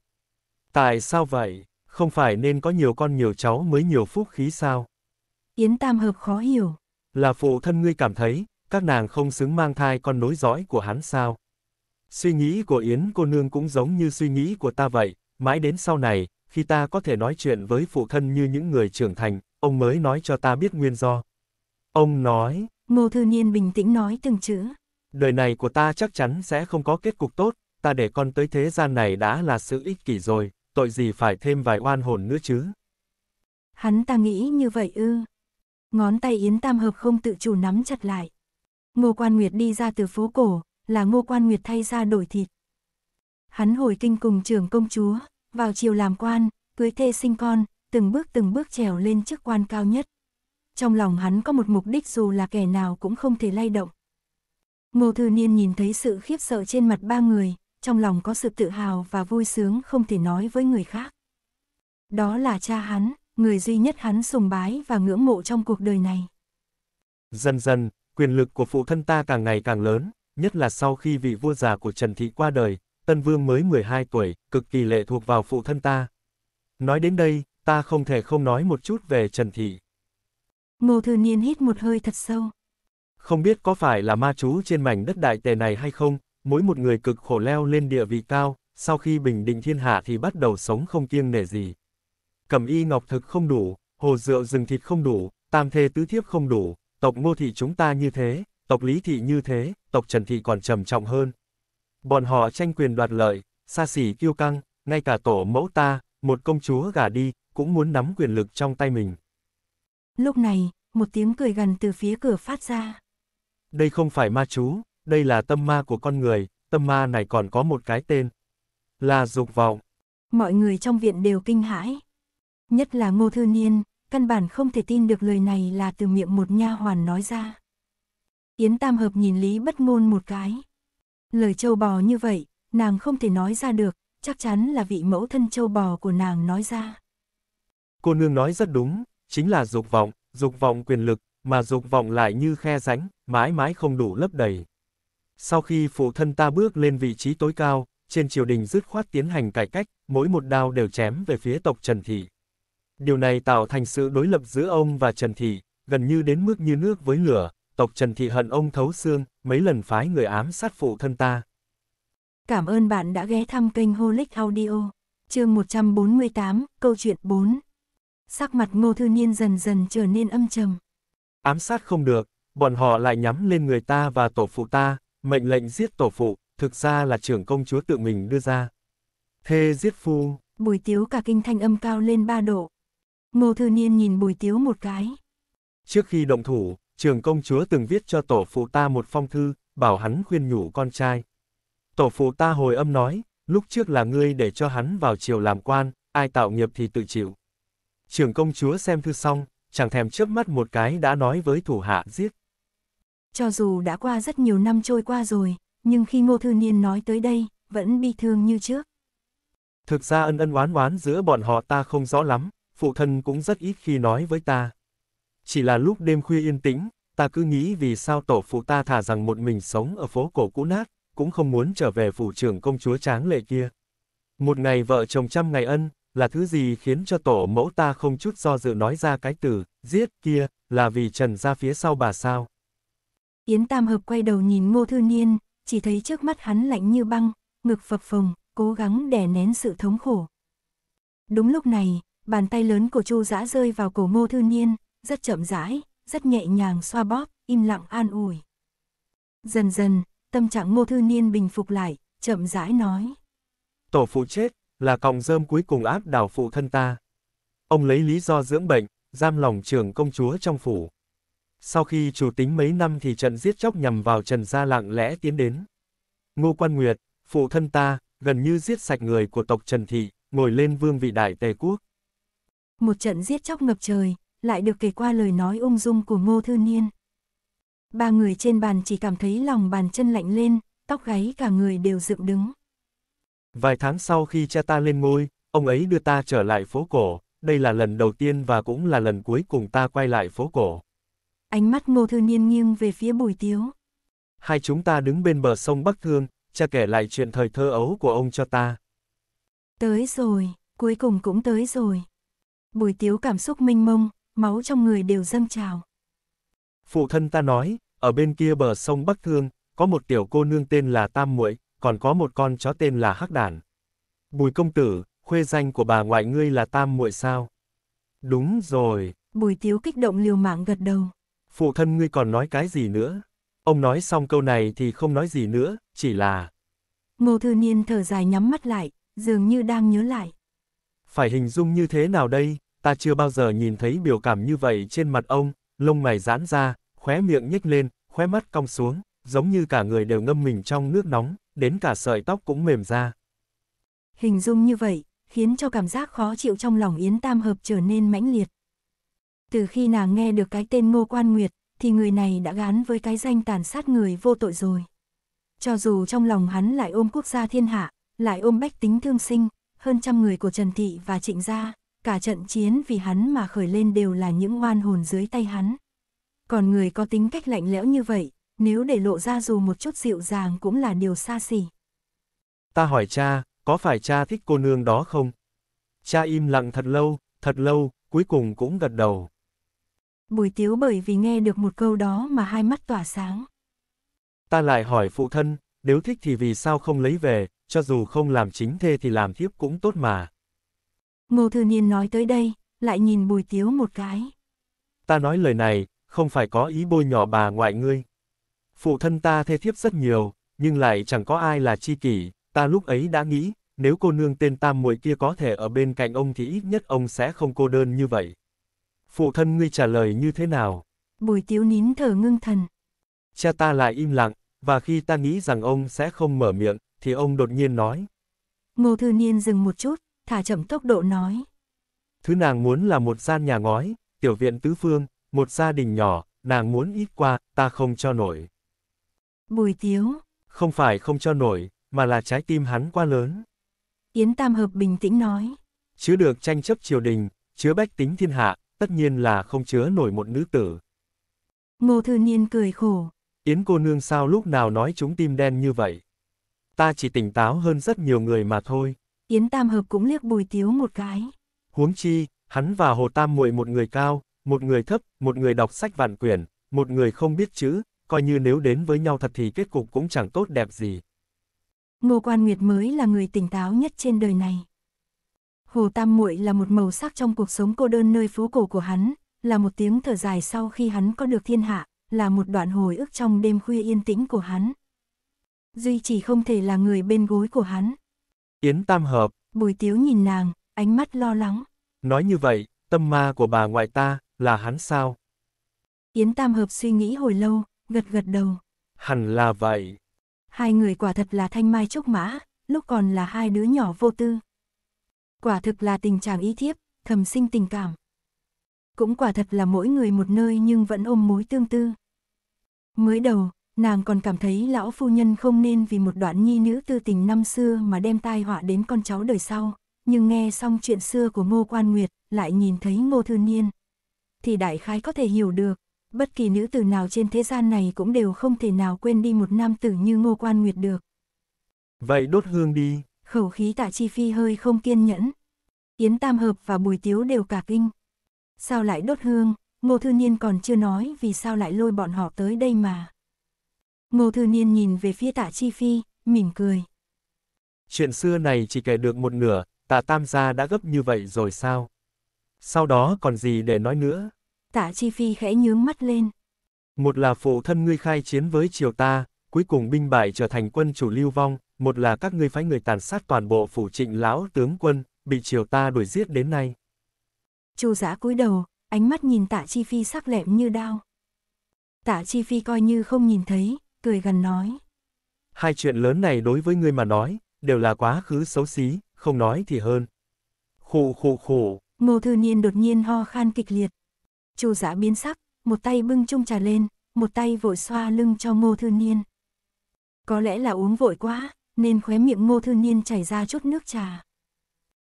Tại sao vậy? Không phải nên có nhiều con nhiều cháu mới nhiều phúc khí sao? Yến Tam Hợp khó hiểu. Là phụ thân ngươi cảm thấy, các nàng không xứng mang thai con nối dõi của hắn sao? Suy nghĩ của Yến cô nương cũng giống như suy nghĩ của ta vậy, mãi đến sau này, khi ta có thể nói chuyện với phụ thân như những người trưởng thành, ông mới nói cho ta biết nguyên do. Ông nói, Ngô Thư Niên bình tĩnh nói từng chữ. Đời này của ta chắc chắn sẽ không có kết cục tốt, ta để con tới thế gian này đã là sự ích kỷ rồi, tội gì phải thêm vài oan hồn nữa chứ. Hắn ta nghĩ như vậy ư? Ngón tay Yến Tam Hợp không tự chủ nắm chặt lại. Ngô Quan Nguyệt đi ra từ phố cổ, là Ngô Quan Nguyệt thay ra đổi thịt. Hắn hồi kinh cùng trưởng công chúa, vào triều làm quan, cưới thê sinh con, từng bước trèo lên chức quan cao nhất. Trong lòng hắn có một mục đích dù là kẻ nào cũng không thể lay động. Ngô Thư Niên nhìn thấy sự khiếp sợ trên mặt ba người, trong lòng có sự tự hào và vui sướng không thể nói với người khác. Đó là cha hắn, người duy nhất hắn sùng bái và ngưỡng mộ trong cuộc đời này. Dần dần, quyền lực của phụ thân ta càng ngày càng lớn, nhất là sau khi vị vua già của Trần Thị qua đời, Tân Vương mới 12 tuổi, cực kỳ lệ thuộc vào phụ thân ta. Nói đến đây, ta không thể không nói một chút về Trần Thị. Ngô Thư Niên hít một hơi thật sâu. Không biết có phải là ma chú trên mảnh đất Đại Tề này hay không, mỗi một người cực khổ leo lên địa vị cao, sau khi bình định thiên hạ thì bắt đầu sống không kiêng nể gì. Cẩm y ngọc thực không đủ, hồ rượu rừng thịt không đủ, tam thê tứ thiếp không đủ, tộc Ngô Thị chúng ta như thế, tộc Lý Thị như thế, tộc Trần Thị còn trầm trọng hơn. Bọn họ tranh quyền đoạt lợi, xa xỉ kiêu căng, ngay cả tổ mẫu ta, một công chúa gả đi, cũng muốn nắm quyền lực trong tay mình. Lúc này, một tiếng cười gằn từ phía cửa phát ra. Đây không phải ma chú, đây là tâm ma của con người, tâm ma này còn có một cái tên, là dục vọng. Mọi người trong viện đều kinh hãi. Nhất là Ngô Thư Niên, căn bản không thể tin được lời này là từ miệng một nha hoàn nói ra. Yến Tam Hợp nhìn Lý Bất Ngôn một cái. Lời châu bò như vậy, nàng không thể nói ra được, chắc chắn là vị mẫu thân châu bò của nàng nói ra. Cô nương nói rất đúng, chính là dục vọng quyền lực, mà dục vọng lại như khe rãnh, mãi mãi không đủ lấp đầy. Sau khi phụ thân ta bước lên vị trí tối cao, trên triều đình dứt khoát tiến hành cải cách, mỗi một đao đều chém về phía tộc Trần Thị. Điều này tạo thành sự đối lập giữa ông và Trần Thị, gần như đến mức như nước với lửa, tộc Trần Thị hận ông thấu xương, mấy lần phái người ám sát phụ thân ta. Cảm ơn bạn đã ghé thăm kênh Holic Audio, chương 148, câu chuyện 4. Sắc mặt Ngô Thư Niên dần dần trở nên âm trầm. Ám sát không được, bọn họ lại nhắm lên người ta và tổ phụ ta, mệnh lệnh giết tổ phụ, thực ra là trưởng công chúa tự mình đưa ra. Thê giết phu. Bùi Tiếu cả kinh thanh âm cao lên 3 độ. Ngô Thư Niên nhìn Bùi Tiếu một cái. Trước khi động thủ, trưởng công chúa từng viết cho tổ phụ ta một phong thư, bảo hắn khuyên nhủ con trai. Tổ phụ ta hồi âm nói, lúc trước là ngươi để cho hắn vào triều làm quan, ai tạo nghiệp thì tự chịu. Trưởng công chúa xem thư xong, chẳng thèm chớp mắt một cái đã nói với thủ hạ giết. Cho dù đã qua rất nhiều năm trôi qua rồi, nhưng khi Ngô Thư Niên nói tới đây, vẫn bi thương như trước. Thực ra ân ân oán oán giữa bọn họ ta không rõ lắm, phụ thân cũng rất ít khi nói với ta. Chỉ là lúc đêm khuya yên tĩnh, ta cứ nghĩ vì sao tổ phụ ta thả rằng một mình sống ở phố cổ cũ nát, cũng không muốn trở về phủ trưởng công chúa tráng lệ kia. Một ngày vợ chồng trăm ngày ân, là thứ gì khiến cho tổ mẫu ta không chút do dự nói ra cái từ, giết kia, là vì Trần ra phía sau bà sao? Yến Tam Hợp quay đầu nhìn Mộ Thư Niên, chỉ thấy trước mắt hắn lạnh như băng, ngực phập phồng, cố gắng đè nén sự thống khổ. Đúng lúc này, bàn tay lớn của Chu Dã rơi vào cổ Mộ Thư Niên, rất chậm rãi, rất nhẹ nhàng xoa bóp, im lặng an ủi. Dần dần, tâm trạng Mộ Thư Niên bình phục lại, chậm rãi nói. Tổ phụ chết, là cọng rơm cuối cùng áp đảo phụ thân ta. Ông lấy lý do dưỡng bệnh, giam lòng trưởng công chúa trong phủ. Sau khi chủ tính mấy năm thì trận giết chóc nhằm vào Trần gia lặng lẽ tiến đến. Ngô Quan Nguyệt, phụ thân ta, gần như giết sạch người của tộc Trần Thị, ngồi lên vương vị Đại Tề Quốc. Một trận giết chóc ngập trời, lại được kể qua lời nói ung dung của Mộ Thư Niên. Ba người trên bàn chỉ cảm thấy lòng bàn chân lạnh lên, tóc gáy cả người đều dựng đứng. Vài tháng sau khi cha ta lên ngôi, ông ấy đưa ta trở lại phố cổ, đây là lần đầu tiên và cũng là lần cuối cùng ta quay lại phố cổ. Ánh mắt Mộ Thư Niên nghiêng về phía Bùi Tiếu. Hai chúng ta đứng bên bờ sông Bắc Thương, cha kể lại chuyện thời thơ ấu của ông cho ta. Tới rồi, cuối cùng cũng tới rồi. Bùi Tiếu cảm xúc mênh mông, máu trong người đều dâng trào. Phụ thân ta nói, ở bên kia bờ sông Bắc Thương, có một tiểu cô nương tên là Tam Muội, còn có một con chó tên là Hắc Đản. Bùi công tử, khuê danh của bà ngoại ngươi là Tam Muội sao? Đúng rồi. Bùi Tiếu kích động liều mạng gật đầu. Phụ thân ngươi còn nói cái gì nữa? Ông nói xong câu này thì không nói gì nữa, chỉ là... Mộ Thư Niên thở dài nhắm mắt lại, dường như đang nhớ lại. Phải hình dung như thế nào đây? Ta chưa bao giờ nhìn thấy biểu cảm như vậy trên mặt ông, lông mày giãn ra, khóe miệng nhếch lên, khóe mắt cong xuống, giống như cả người đều ngâm mình trong nước nóng, đến cả sợi tóc cũng mềm ra. Hình dung như vậy, khiến cho cảm giác khó chịu trong lòng Yến Tam Hợp trở nên mãnh liệt. Từ khi nàng nghe được cái tên Ngô Quan Nguyệt, thì người này đã gán với cái danh tàn sát người vô tội rồi. Cho dù trong lòng hắn lại ôm quốc gia thiên hạ, lại ôm bách tính thương sinh, hơn trăm người của Trần Thị và Trịnh Gia, cả trận chiến vì hắn mà khởi lên đều là những oan hồn dưới tay hắn. Còn người có tính cách lạnh lẽo như vậy, nếu để lộ ra dù một chút dịu dàng cũng là điều xa xỉ. Ta hỏi cha, có phải cha thích cô nương đó không? Cha im lặng thật lâu, cuối cùng cũng gật đầu. Bùi Tiếu bởi vì nghe được một câu đó mà hai mắt tỏa sáng. Ta lại hỏi phụ thân, nếu thích thì vì sao không lấy về, cho dù không làm chính thê thì làm thiếp cũng tốt mà. Mộ Thư Niên nói tới đây, lại nhìn Bùi Tiếu một cái. Ta nói lời này, không phải có ý bôi nhọ bà ngoại ngươi. Phụ thân ta thê thiếp rất nhiều, nhưng lại chẳng có ai là tri kỷ, ta lúc ấy đã nghĩ, nếu cô nương tên Tam Muội kia có thể ở bên cạnh ông thì ít nhất ông sẽ không cô đơn như vậy. Phụ thân ngươi trả lời như thế nào? Bùi Tiếu nín thở ngưng thần. Cha ta lại im lặng, và khi ta nghĩ rằng ông sẽ không mở miệng, thì ông đột nhiên nói. Mộ Thư Niên dừng một chút, thả chậm tốc độ nói. Thứ nàng muốn là một gian nhà ngói, tiểu viện tứ phương, một gia đình nhỏ, nàng muốn ít qua, ta không cho nổi. Bùi Tiếu. Không phải không cho nổi, mà là trái tim hắn quá lớn. Yến Tam Hợp bình tĩnh nói. Chứa được tranh chấp triều đình, chứa bách tính thiên hạ. Tất nhiên là không chứa nổi một nữ tử. Mộ Thư Niên cười khổ. Yến cô nương sao lúc nào nói chúng tim đen như vậy? Ta chỉ tỉnh táo hơn rất nhiều người mà thôi. Yến Tam Hợp cũng liếc Bùi Tiếu một cái. Huống chi, hắn và Hồ Tam Muội một người cao, một người thấp, một người đọc sách vạn quyển, một người không biết chữ, coi như nếu đến với nhau thật thì kết cục cũng chẳng tốt đẹp gì. Ngô Quan Nguyệt mới là người tỉnh táo nhất trên đời này. Hồ Tam Muội là một màu sắc trong cuộc sống cô đơn nơi phố cổ của hắn, là một tiếng thở dài sau khi hắn có được thiên hạ, là một đoạn hồi ức trong đêm khuya yên tĩnh của hắn. Duy chỉ không thể là người bên gối của hắn. Yến Tam Hợp. Bùi Tiếu nhìn nàng, ánh mắt lo lắng. Nói như vậy, tâm ma của bà ngoại ta, là hắn sao? Yến Tam Hợp suy nghĩ hồi lâu, gật gật đầu. Hẳn là vậy. Hai người quả thật là thanh mai trúc mã, lúc còn là hai đứa nhỏ vô tư. Quả thực là tình trạng ý thiếp, thầm sinh tình cảm. Cũng quả thật là mỗi người một nơi nhưng vẫn ôm mối tương tư. Mới đầu, nàng còn cảm thấy lão phu nhân không nên vì một đoạn nhi nữ tư tình năm xưa mà đem tai họa đến con cháu đời sau. Nhưng nghe xong chuyện xưa của Ngô Quan Nguyệt, lại nhìn thấy Mộ Thư Niên. Thì đại khái có thể hiểu được, bất kỳ nữ tử nào trên thế gian này cũng đều không thể nào quên đi một nam tử như Ngô Quan Nguyệt được. Vậy đốt hương đi. Khẩu khí Tạ Chi Phi hơi không kiên nhẫn. Yến Tam Hợp và Bùi Tiếu đều cả kinh. Sao lại đốt hương? Ngô Thư Niên còn chưa nói vì sao lại lôi bọn họ tới đây mà. Ngô Thư Niên nhìn về phía Tạ Chi Phi, mỉm cười. Chuyện xưa này chỉ kể được một nửa, Tạ Tam gia đã gấp như vậy rồi sao? Sau đó còn gì để nói nữa? Tạ Chi Phi khẽ nhướng mắt lên. Một là phụ thân ngươi khai chiến với triều ta, cuối cùng binh bại trở thành quân chủ lưu vong, một là các ngươi phái người tàn sát toàn bộ phủ Trịnh lão tướng quân, bị triều ta đuổi giết đến nay. Chu Dã cúi đầu, ánh mắt nhìn Tạ Chi Phi sắc lẹm như đao. Tạ Chi Phi coi như không nhìn thấy, cười gằn nói. Hai chuyện lớn này đối với ngươi mà nói, đều là quá khứ xấu xí, không nói thì hơn. Khụ khụ khụ. Ngô Thư Niên đột nhiên ho khan kịch liệt. Chu Dã biến sắc, một tay bưng chung trà lên, một tay vội xoa lưng cho Ngô Thư Niên. Có lẽ là uống vội quá, nên khóe miệng Ngô Thư Niên chảy ra chút nước trà.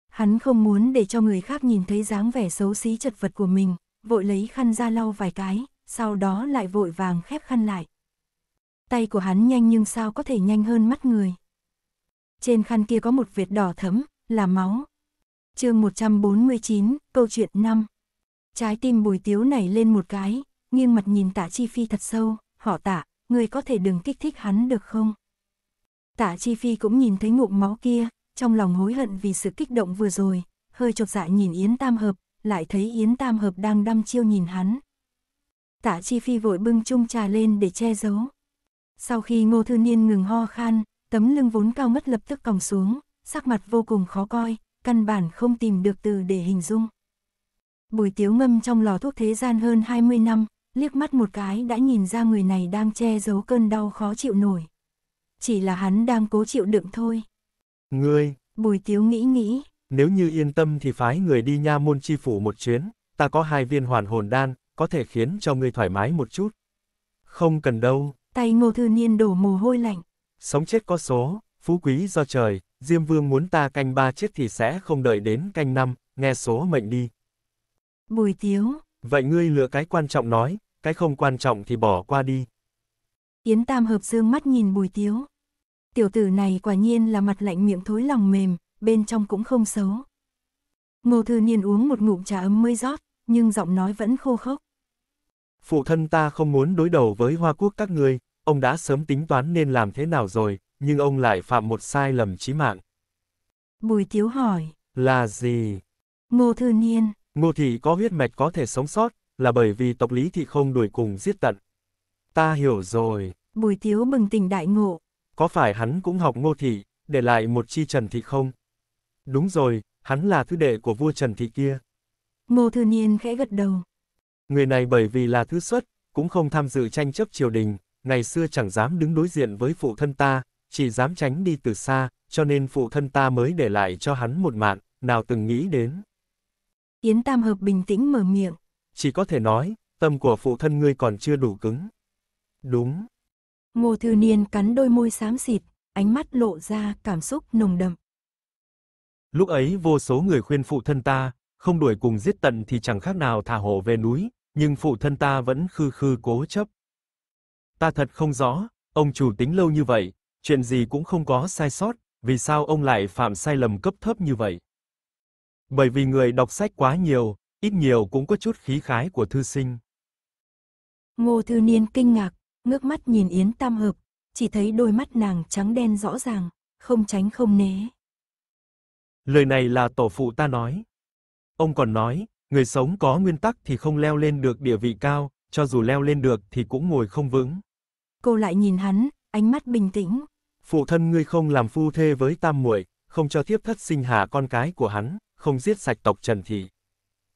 Hắn không muốn để cho người khác nhìn thấy dáng vẻ xấu xí chật vật của mình, vội lấy khăn ra lau vài cái, sau đó lại vội vàng khép khăn lại. Tay của hắn nhanh nhưng sao có thể nhanh hơn mắt người. Trên khăn kia có một vệt đỏ thẫm, là máu. Chương 149, câu chuyện 5. Trái tim Bùi Tiếu nảy lên một cái, nghiêng mặt nhìn Tạ Chi Phi thật sâu, họ Tạ, người có thể đừng kích thích hắn được không? Tạ Chi Phi cũng nhìn thấy ngụm máu kia, trong lòng hối hận vì sự kích động vừa rồi, hơi chột dạ nhìn Yến Tam Hợp, lại thấy Yến Tam Hợp đang đăm chiêu nhìn hắn. Tạ Chi Phi vội bưng chung trà lên để che giấu. Sau khi Ngô Thư Niên ngừng ho khan, tấm lưng vốn cao ngất lập tức còng xuống, sắc mặt vô cùng khó coi, căn bản không tìm được từ để hình dung. Bùi Tiếu ngâm trong lò thuốc thế gian hơn 20 năm, liếc mắt một cái đã nhìn ra người này đang che giấu cơn đau khó chịu nổi. Chỉ là hắn đang cố chịu đựng thôi. Ngươi, Bùi Tiếu nghĩ. Nếu như yên tâm thì phái người đi nha môn chi phủ một chuyến, ta có 2 viên hoàn hồn đan, có thể khiến cho ngươi thoải mái một chút. Không cần đâu. Tay Ngô Thư Niên đổ mồ hôi lạnh. Sống chết có số, phú quý do trời, Diêm Vương muốn ta canh 3 chết thì sẽ không đợi đến canh 5, nghe số mệnh đi. Bùi Tiếu. Vậy ngươi lựa cái quan trọng nói, cái không quan trọng thì bỏ qua đi. Yến Tam Hợp dương mắt nhìn Bùi Tiếu. Tiểu tử này quả nhiên là mặt lạnh miệng thối lòng mềm, bên trong cũng không xấu. Ngô Thư Niên uống một ngụm trà ấm mới rót, nhưng giọng nói vẫn khô khốc. Phụ thân ta không muốn đối đầu với Hoa Quốc các ngươi, ông đã sớm tính toán nên làm thế nào rồi, nhưng ông lại phạm một sai lầm chí mạng. Bùi Tiếu hỏi. Là gì? Ngô Thư Niên. Ngô Thị có huyết mạch có thể sống sót, là bởi vì tộc Lý Thị không đuổi cùng giết tận. Ta hiểu rồi. Bùi Tiếu bừng tỉnh đại ngộ. Có phải hắn cũng học Ngô Thị, để lại một chi Trần Thị không? Đúng rồi, hắn là thứ đệ của vua Trần Thị kia. Ngô Thư Niên khẽ gật đầu. Người này bởi vì là thứ xuất, cũng không tham dự tranh chấp triều đình, ngày xưa chẳng dám đứng đối diện với phụ thân ta, chỉ dám tránh đi từ xa, cho nên phụ thân ta mới để lại cho hắn một mạng, nào từng nghĩ đến. Yến Tam Hợp bình tĩnh mở miệng. Chỉ có thể nói, tâm của phụ thân ngươi còn chưa đủ cứng. Đúng. Ngô Thư Niên cắn đôi môi xám xịt, ánh mắt lộ ra cảm xúc nồng đậm. Lúc ấy vô số người khuyên phụ thân ta, không đuổi cùng giết tận thì chẳng khác nào thả hổ về núi, nhưng phụ thân ta vẫn khư khư cố chấp. Ta thật không rõ, ông chủ tính lâu như vậy, chuyện gì cũng không có sai sót, vì sao ông lại phạm sai lầm cấp thấp như vậy? Bởi vì người đọc sách quá nhiều, ít nhiều cũng có chút khí khái của thư sinh. Ngô Thư Niên kinh ngạc, ngước mắt nhìn Yến Tam Hợp, chỉ thấy đôi mắt nàng trắng đen rõ ràng, không tránh không né. Lời này là tổ phụ ta nói. Ông còn nói, người sống có nguyên tắc thì không leo lên được địa vị cao, cho dù leo lên được thì cũng ngồi không vững. Cô lại nhìn hắn, ánh mắt bình tĩnh. Phụ thân ngươi không làm phu thê với Tam Muội, không cho thiếp thất sinh hạ con cái của hắn, không giết sạch tộc Trần Thị.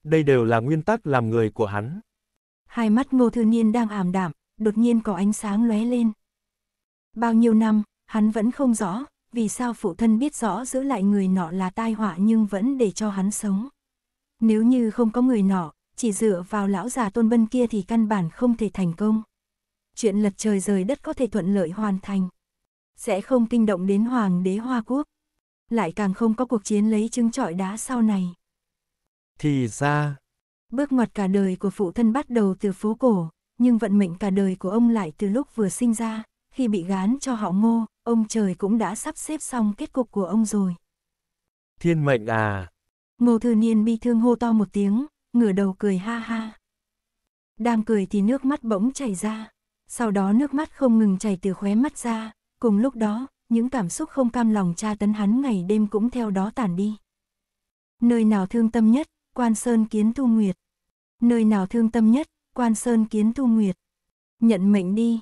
Đây đều là nguyên tắc làm người của hắn. Hai mắt Ngô Thư Niên đang ảm đạm, đột nhiên có ánh sáng lóe lên. Bao nhiêu năm, hắn vẫn không rõ, vì sao phụ thân biết rõ giữ lại người nọ là tai họa nhưng vẫn để cho hắn sống. Nếu như không có người nọ, chỉ dựa vào lão già Tôn Bân kia thì căn bản không thể thành công. Chuyện lật trời rời đất có thể thuận lợi hoàn thành. Sẽ không kinh động đến Hoàng đế Hoa Quốc. Lại càng không có cuộc chiến lấy trứng trọi đá sau này. Thì ra, bước ngoặt cả đời của phụ thân bắt đầu từ phố cổ, nhưng vận mệnh cả đời của ông lại từ lúc vừa sinh ra, khi bị gán cho họ Ngô, ông trời cũng đã sắp xếp xong kết cục của ông rồi. Thiên mệnh à! Ngô Thư Niên bi thương hô to một tiếng, ngửa đầu cười ha ha. Đang cười thì nước mắt bỗng chảy ra, sau đó nước mắt không ngừng chảy từ khóe mắt ra, cùng lúc đó, những cảm xúc không cam lòng tra tấn hắn ngày đêm cũng theo đó tản đi. Nơi nào thương tâm nhất, Quan Sơn Kiến Tu Nguyệt. Nơi nào thương tâm nhất, Quan Sơn Kiến Tu Nguyệt. Nhận mệnh đi.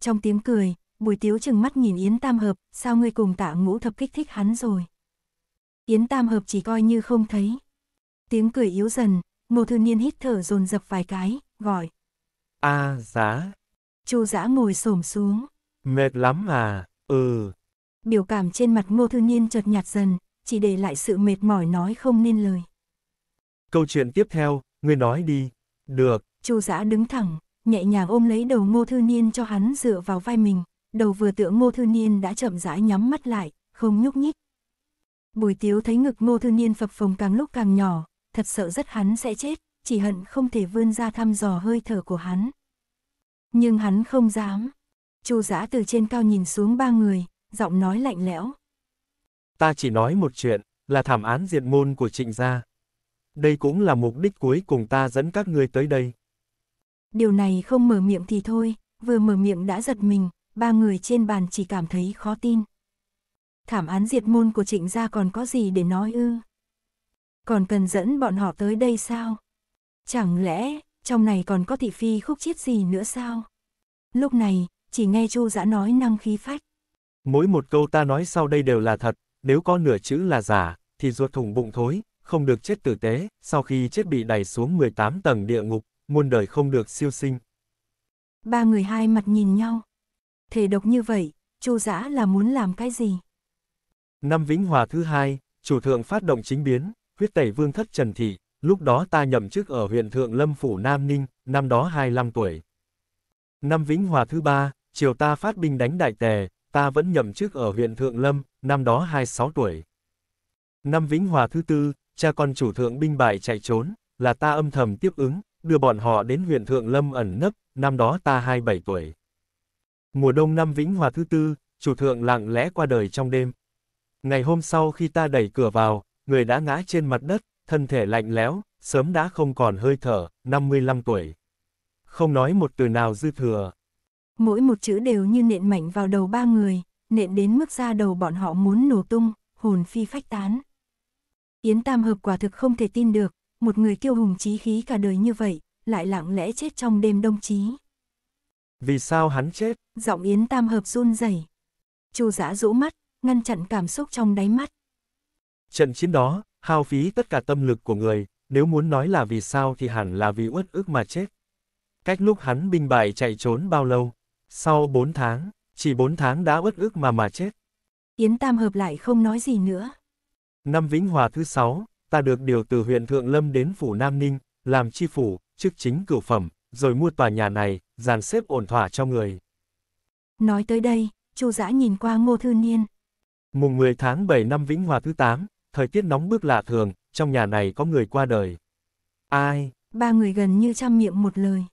Trong tiếng cười, Bùi Tiếu chừng mắt nhìn Yến Tam Hợp, sao ngươi cùng Tạ Ngũ Thập kích thích hắn rồi. Yến Tam Hợp chỉ coi như không thấy. Tiếng cười yếu dần, Ngô Thư Niên hít thở dồn dập vài cái, gọi. A Dã. Chu Dã ngồi xổm xuống. Mệt lắm à, Biểu cảm trên mặt Ngô Thư Niên chợt nhạt dần, chỉ để lại sự mệt mỏi nói không nên lời. Câu chuyện tiếp theo, ngươi nói đi. Được. Chu Dã đứng thẳng, nhẹ nhàng ôm lấy đầu Ngô Thư Niên cho hắn dựa vào vai mình. Đầu vừa tựa Ngô Thư Niên đã chậm rãi nhắm mắt lại, không nhúc nhích. Bùi Tiếu thấy ngực Ngô Thư Niên phập phồng càng lúc càng nhỏ, thật sợ rất hắn sẽ chết, chỉ hận không thể vươn ra thăm dò hơi thở của hắn. Nhưng hắn không dám. Chu Dã từ trên cao nhìn xuống ba người, giọng nói lạnh lẽo. Ta chỉ nói một chuyện, là thảm án diệt môn của Trịnh gia. Đây cũng là mục đích cuối cùng ta dẫn các ngươi tới đây. Điều này không mở miệng thì thôi, vừa mở miệng đã giật mình, ba người trên bàn chỉ cảm thấy khó tin. Thảm án diệt môn của Trịnh gia còn có gì để nói ư? Còn cần dẫn bọn họ tới đây sao? Chẳng lẽ trong này còn có thị phi khúc chiết gì nữa sao? Lúc này, chỉ nghe Chu Dã nói năng khí phách. Mỗi một câu ta nói sau đây đều là thật, nếu có nửa chữ là giả, thì ruột thủng bụng thối, không được chết tử tế, sau khi chết bị đẩy xuống 18 tầng địa ngục, muôn đời không được siêu sinh. Ba người hai mặt nhìn nhau. Thể độc như vậy, Chu Dã là muốn làm cái gì? Năm Vĩnh Hòa thứ hai, chủ thượng phát động chính biến, huyết tẩy vương thất Trần Thị, lúc đó ta nhậm chức ở huyện Thượng Lâm Phủ Nam Ninh, năm đó 25 tuổi. Năm Vĩnh Hòa thứ ba, triều ta phát binh đánh Đại Tề, ta vẫn nhậm chức ở huyện Thượng Lâm, năm đó 26 tuổi. Năm Vĩnh Hòa thứ tư, cha con chủ thượng binh bại chạy trốn, là ta âm thầm tiếp ứng, đưa bọn họ đến huyện Thượng Lâm ẩn nấp, năm đó ta 27 tuổi. Mùa đông năm Vĩnh Hòa thứ tư, chủ thượng lặng lẽ qua đời trong đêm. Ngày hôm sau khi ta đẩy cửa vào, người đã ngã trên mặt đất, thân thể lạnh lẽo, sớm đã không còn hơi thở, 55 tuổi. Không nói một từ nào dư thừa. Mỗi một chữ đều như nện mạnh vào đầu ba người, nện đến mức da đầu bọn họ muốn nổ tung, hồn phi phách tán. Yến Tam Hợp quả thực không thể tin được, một người kiêu hùng chí khí cả đời như vậy, lại lặng lẽ chết trong đêm đông chí. Vì sao hắn chết? Giọng Yến Tam Hợp run rẩy. Chu Dã rũ mắt, ngăn chặn cảm xúc trong đáy mắt. Trận chiến đó, hao phí tất cả tâm lực của người, nếu muốn nói là vì sao thì hẳn là vì uất ức mà chết. Cách lúc hắn binh bại chạy trốn bao lâu? Sau 4 tháng, chỉ 4 tháng đã uất ức mà chết. Yến Tam Hợp lại không nói gì nữa. Năm Vĩnh Hòa thứ 6, ta được điều từ huyện Thượng Lâm đến Phủ Nam Ninh, làm chi phủ, chức chính cửu phẩm, rồi mua tòa nhà này, dàn xếp ổn thỏa cho người. Nói tới đây, Chu Dã nhìn qua Ngô Thư Niên. Mùng 10 tháng 7 năm Vĩnh Hòa thứ 8, thời tiết nóng bức lạ thường, trong nhà này có người qua đời. Ai? Ba người gần như trăm miệng một lời.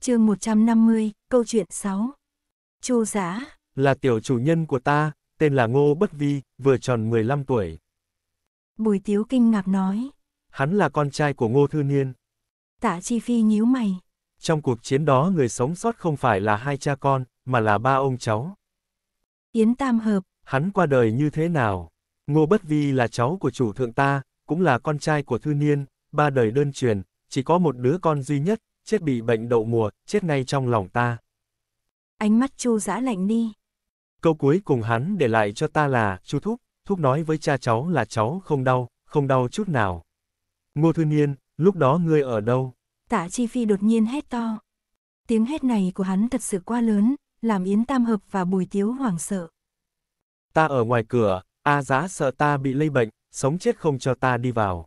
Chương 150, câu chuyện 6. Chu Dã là tiểu chủ nhân của ta, tên là Ngô Bất Vi, vừa tròn 15 tuổi. Bùi Tiếu kinh ngạc nói. Hắn là con trai của Ngô Thư Niên. Tạ Chi Phi nhíu mày. Trong cuộc chiến đó người sống sót không phải là hai cha con, mà là ba ông cháu. Yến Tam Hợp. Hắn qua đời như thế nào? Ngô Bất Vi là cháu của chủ thượng ta, cũng là con trai của Thư Niên, ba đời đơn truyền, chỉ có một đứa con duy nhất, chết bị bệnh đậu mùa, chết ngay trong lòng ta. Ánh mắt Chu Dã lạnh đi. Câu cuối cùng hắn để lại cho ta là, Chu Thúc, Thúc nói với cha cháu là cháu không đau chút nào. Ngô Thư Niên, lúc đó ngươi ở đâu? Tạ Chi Phi đột nhiên hét to. Tiếng hét này của hắn thật sự quá lớn, làm Yến Tam Hợp và Bùi Tiếu hoảng sợ. Ta ở ngoài cửa, A Dã sợ ta bị lây bệnh, sống chết không cho ta đi vào.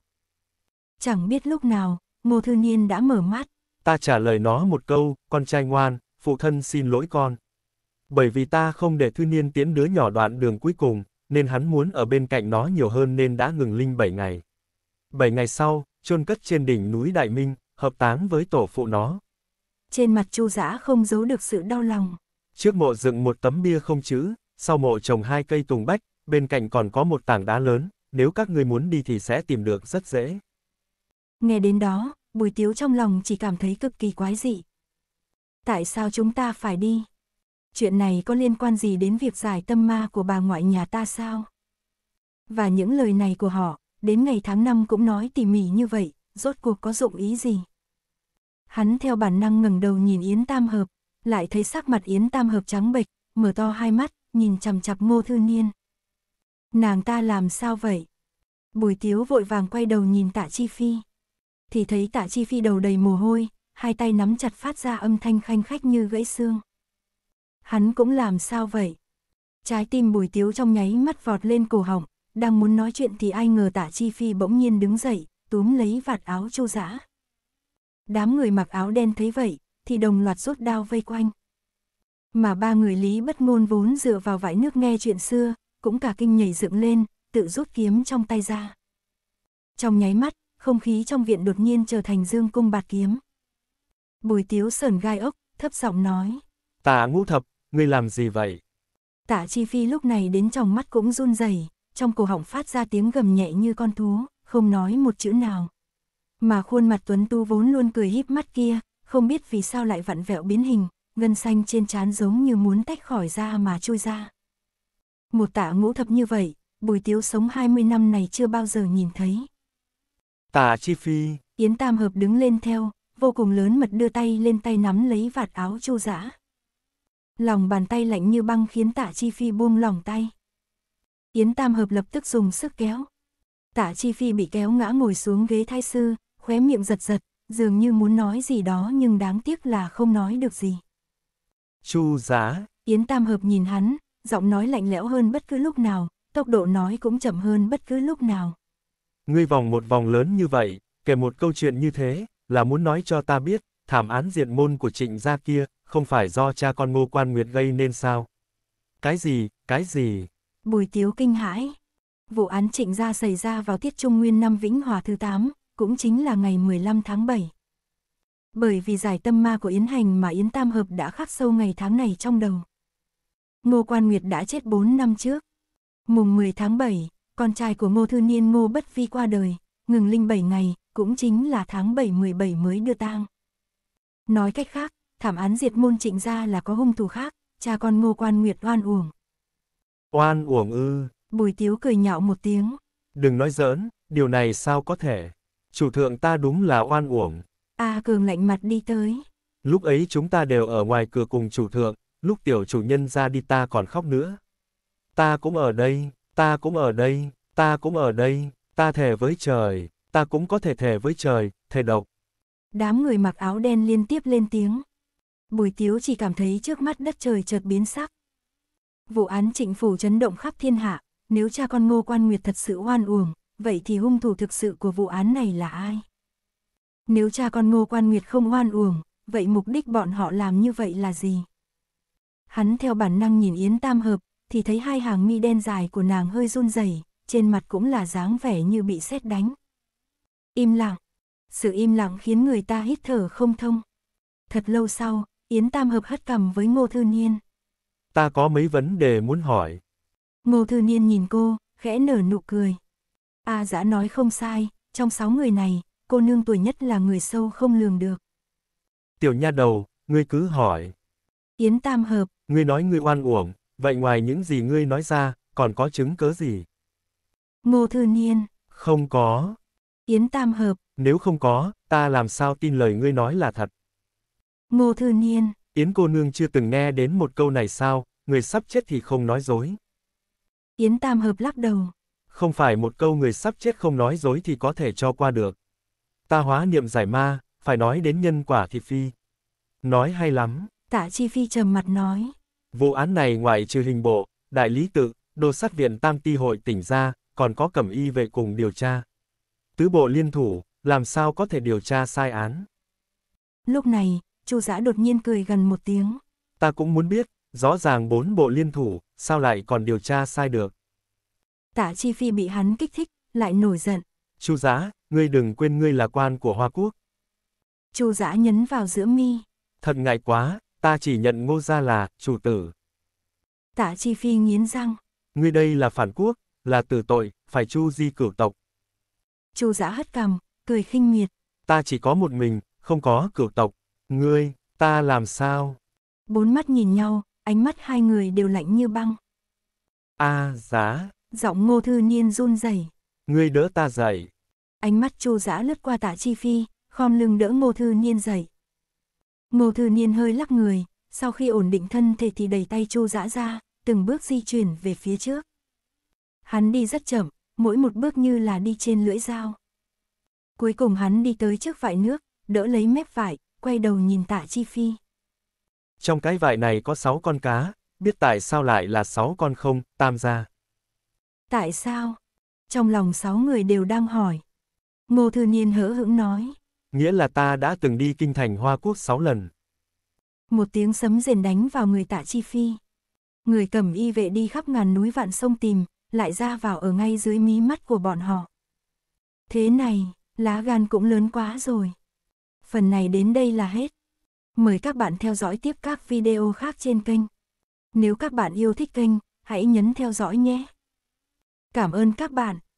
Chẳng biết lúc nào, Ngô Thư Niên đã mở mắt. Ta trả lời nó một câu, con trai ngoan, phụ thân xin lỗi con. Bởi vì ta không để Thư Niên tiễn đứa nhỏ đoạn đường cuối cùng, nên hắn muốn ở bên cạnh nó nhiều hơn nên đã ngừng linh 7 ngày. 7 ngày sau, chôn cất trên đỉnh núi Đại Minh, hợp táng với tổ phụ nó. Trên mặt Chu Dã không giấu được sự đau lòng. Trước mộ dựng một tấm bia không chữ, sau mộ trồng 2 cây tùng bách, bên cạnh còn có một tảng đá lớn, nếu các ngươi muốn đi thì sẽ tìm được rất dễ. Nghe đến đó, Bùi Tiếu trong lòng chỉ cảm thấy cực kỳ quái dị. Tại sao chúng ta phải đi? Chuyện này có liên quan gì đến việc giải tâm ma của bà ngoại nhà ta sao? Và những lời này của họ, đến ngày tháng năm cũng nói tỉ mỉ như vậy, rốt cuộc có dụng ý gì? Hắn theo bản năng ngẩng đầu nhìn Yến Tam Hợp, lại thấy sắc mặt Yến Tam Hợp trắng bệch, mở to hai mắt, nhìn chằm chằm Mộ Thư Niên. Nàng ta làm sao vậy? Bùi Tiếu vội vàng quay đầu nhìn Tạ Chi Phi. Thì thấy Tạ Chi Phi đầu đầy mồ hôi, hai tay nắm chặt phát ra âm thanh khanh khách như gãy xương. Hắn cũng làm sao vậy? Trái tim Bùi Tiếu trong nháy mắt vọt lên cổ họng, đang muốn nói chuyện thì ai ngờ Tạ Chi Phi bỗng nhiên đứng dậy, túm lấy vạt áo Chu Dã. Đám người mặc áo đen thấy vậy, thì đồng loạt rút đao vây quanh. Mà ba người Lý Bất Ngôn vốn dựa vào vải nước nghe chuyện xưa, cũng cả kinh nhảy dựng lên, tự rút kiếm trong tay ra. Trong nháy mắt, không khí trong viện đột nhiên trở thành dương cung bạt kiếm. Bùi Tiếu sởn gai ốc, thấp giọng nói. Tạ Ngũ Thập, ngươi làm gì vậy? Tạ Chi Phi lúc này đến trong mắt cũng run rẩy, trong cổ họng phát ra tiếng gầm nhẹ như con thú, không nói một chữ nào. Mà khuôn mặt tuấn tú vốn luôn cười híp mắt kia, không biết vì sao lại vặn vẹo biến hình, gân xanh trên trán giống như muốn tách khỏi da mà chui ra. Một Tạ Ngũ Thập như vậy, Bùi Tiếu sống 20 năm này chưa bao giờ nhìn thấy. Tạ Chi Phi. Yến Tam Hợp đứng lên theo, vô cùng lớn mật đưa tay lên tay nắm lấy vạt áo Chu Dã. Lòng bàn tay lạnh như băng khiến Tạ Chi Phi buông lỏng tay. Yến Tam Hợp lập tức dùng sức kéo. Tạ Chi Phi bị kéo ngã ngồi xuống ghế thái sư, khóe miệng giật giật, dường như muốn nói gì đó nhưng đáng tiếc là không nói được gì. Chu Dã. Yến Tam Hợp nhìn hắn, giọng nói lạnh lẽo hơn bất cứ lúc nào, tốc độ nói cũng chậm hơn bất cứ lúc nào. Ngươi vòng một vòng lớn như vậy, kể một câu chuyện như thế, là muốn nói cho ta biết, thảm án diệt môn của Trịnh gia kia, không phải do cha con Ngô Quan Nguyệt gây nên sao? Cái gì? Bùi Tiếu kinh hãi. Vụ án Trịnh gia xảy ra vào tiết Trung Nguyên năm Vĩnh Hòa thứ 8, cũng chính là ngày 15 tháng 7. Bởi vì giải tâm ma của Yến Hành mà Yến Tam Hợp đã khắc sâu ngày tháng này trong đầu. Ngô Quan Nguyệt đã chết 4 năm trước. Mùng 10 tháng 7, con trai của Ngô Thư Niên Ngô Bất Vi qua đời, ngừng linh 7 ngày, cũng chính là tháng 7/17 mới đưa tang. Nói cách khác, thảm án diệt môn Trịnh gia là có hung thủ khác, cha con Ngô Quan Nguyệt oan uổng. Oan uổng ư? Bùi Tiếu cười nhạo một tiếng. Đừng nói giỡn, điều này sao có thể? Chủ thượng ta đúng là oan uổng. A Cường lạnh mặt đi tới. Lúc ấy chúng ta đều ở ngoài cửa cùng chủ thượng, lúc tiểu chủ nhân ra đi ta còn khóc nữa. Ta cũng ở đây, ta thề với trời, ta cũng có thể thề với trời, thề độc. Đám người mặc áo đen liên tiếp lên tiếng. Bùi Tiếu chỉ cảm thấy trước mắt đất trời chợt biến sắc. Vụ án Trịnh phủ chấn động khắp thiên hạ, nếu cha con Ngô Quan Nguyệt thật sự oan uổng, vậy thì hung thủ thực sự của vụ án này là ai? Nếu cha con Ngô Quan Nguyệt không oan uổng, vậy mục đích bọn họ làm như vậy là gì? Hắn theo bản năng nhìn Yến Tam Hợp, thì thấy hai hàng mi đen dài của nàng hơi run rẩy, trên mặt cũng là dáng vẻ như bị sét đánh. Im lặng. Sự im lặng khiến người ta hít thở không thông. Thật lâu sau, Yến Tam Hợp hất cằm với Ngô Thư Niên. Ta có mấy vấn đề muốn hỏi. Ngô Thư Niên nhìn cô, khẽ nở nụ cười. A Dã nói không sai, trong 6 người này, cô nương tuổi nhất là người sâu không lường được. Tiểu nha đầu, ngươi cứ hỏi. Yến Tam Hợp. Ngươi nói ngươi oan uổng, vậy ngoài những gì ngươi nói ra, còn có chứng cớ gì? Ngô Thư Niên. Không có. Yến Tam Hợp. Nếu không có, ta làm sao tin lời ngươi nói là thật? Ngô Thư Niên. Yến cô nương chưa từng nghe đến một câu này sao, người sắp chết thì không nói dối. Yến Tam Hợp lắc đầu. Không phải một câu người sắp chết không nói dối thì có thể cho qua được. Ta hóa niệm giải ma, phải nói đến nhân quả thì phi. Nói hay lắm. Tạ Chi Phi trầm mặt nói. Vụ án này ngoại trừ hình bộ, đại lý tự, đô sát viện tam ti hội tỉnh ra, còn có cẩm y về cùng điều tra. Tứ bộ liên thủ, làm sao có thể điều tra sai án. Lúc này, Chu Dã đột nhiên cười gần một tiếng. Ta cũng muốn biết, rõ ràng 4 bộ liên thủ, sao lại còn điều tra sai được. Tạ Chi Phi bị hắn kích thích, lại nổi giận. Chu Dã, ngươi đừng quên ngươi là quan của Hoa Quốc. Chu Dã nhấn vào giữa mi. Thật ngại quá, ta chỉ nhận Ngô gia là chủ tử. Tạ Chi Phi nghiến răng. Ngươi đây là phản quốc, là tử tội, phải chu di cửu tộc. Chu Dã hất cằm, cười khinh miệt. Ta chỉ có một mình, không có cửu tộc. Ngươi, ta làm sao? Bốn mắt nhìn nhau, ánh mắt hai người đều lạnh như băng. A Dã, giọng Ngô Thư Niên run rẩy. Ngươi đỡ ta dậy. Ánh mắt Chu Dã lướt qua Tạ Chi Phi, khom lưng đỡ Ngô Thư Niên dậy. Ngô Thư Niên hơi lắc người, sau khi ổn định thân thể thì đẩy tay Chu Dã ra, từng bước di chuyển về phía trước. Hắn đi rất chậm, mỗi một bước như là đi trên lưỡi dao. Cuối cùng hắn đi tới trước vại nước, đỡ lấy mép vại, quay đầu nhìn Tạ Chi Phi. Trong cái vại này có 6 con cá, biết tại sao lại là 6 con không, Tam gia? Tại sao? Trong lòng 6 người đều đang hỏi. Ngô Thư Niên hỡ hững nói. Nghĩa là ta đã từng đi kinh thành Hoa Quốc 6 lần. Một tiếng sấm rền đánh vào người Tạ Chi Phi. Người cầm y vệ đi khắp ngàn núi vạn sông tìm, lại ra vào ở ngay dưới mí mắt của bọn họ. Thế này, lá gan cũng lớn quá rồi. Phần này đến đây là hết. Mời các bạn theo dõi tiếp các video khác trên kênh. Nếu các bạn yêu thích kênh, hãy nhấn theo dõi nhé. Cảm ơn các bạn.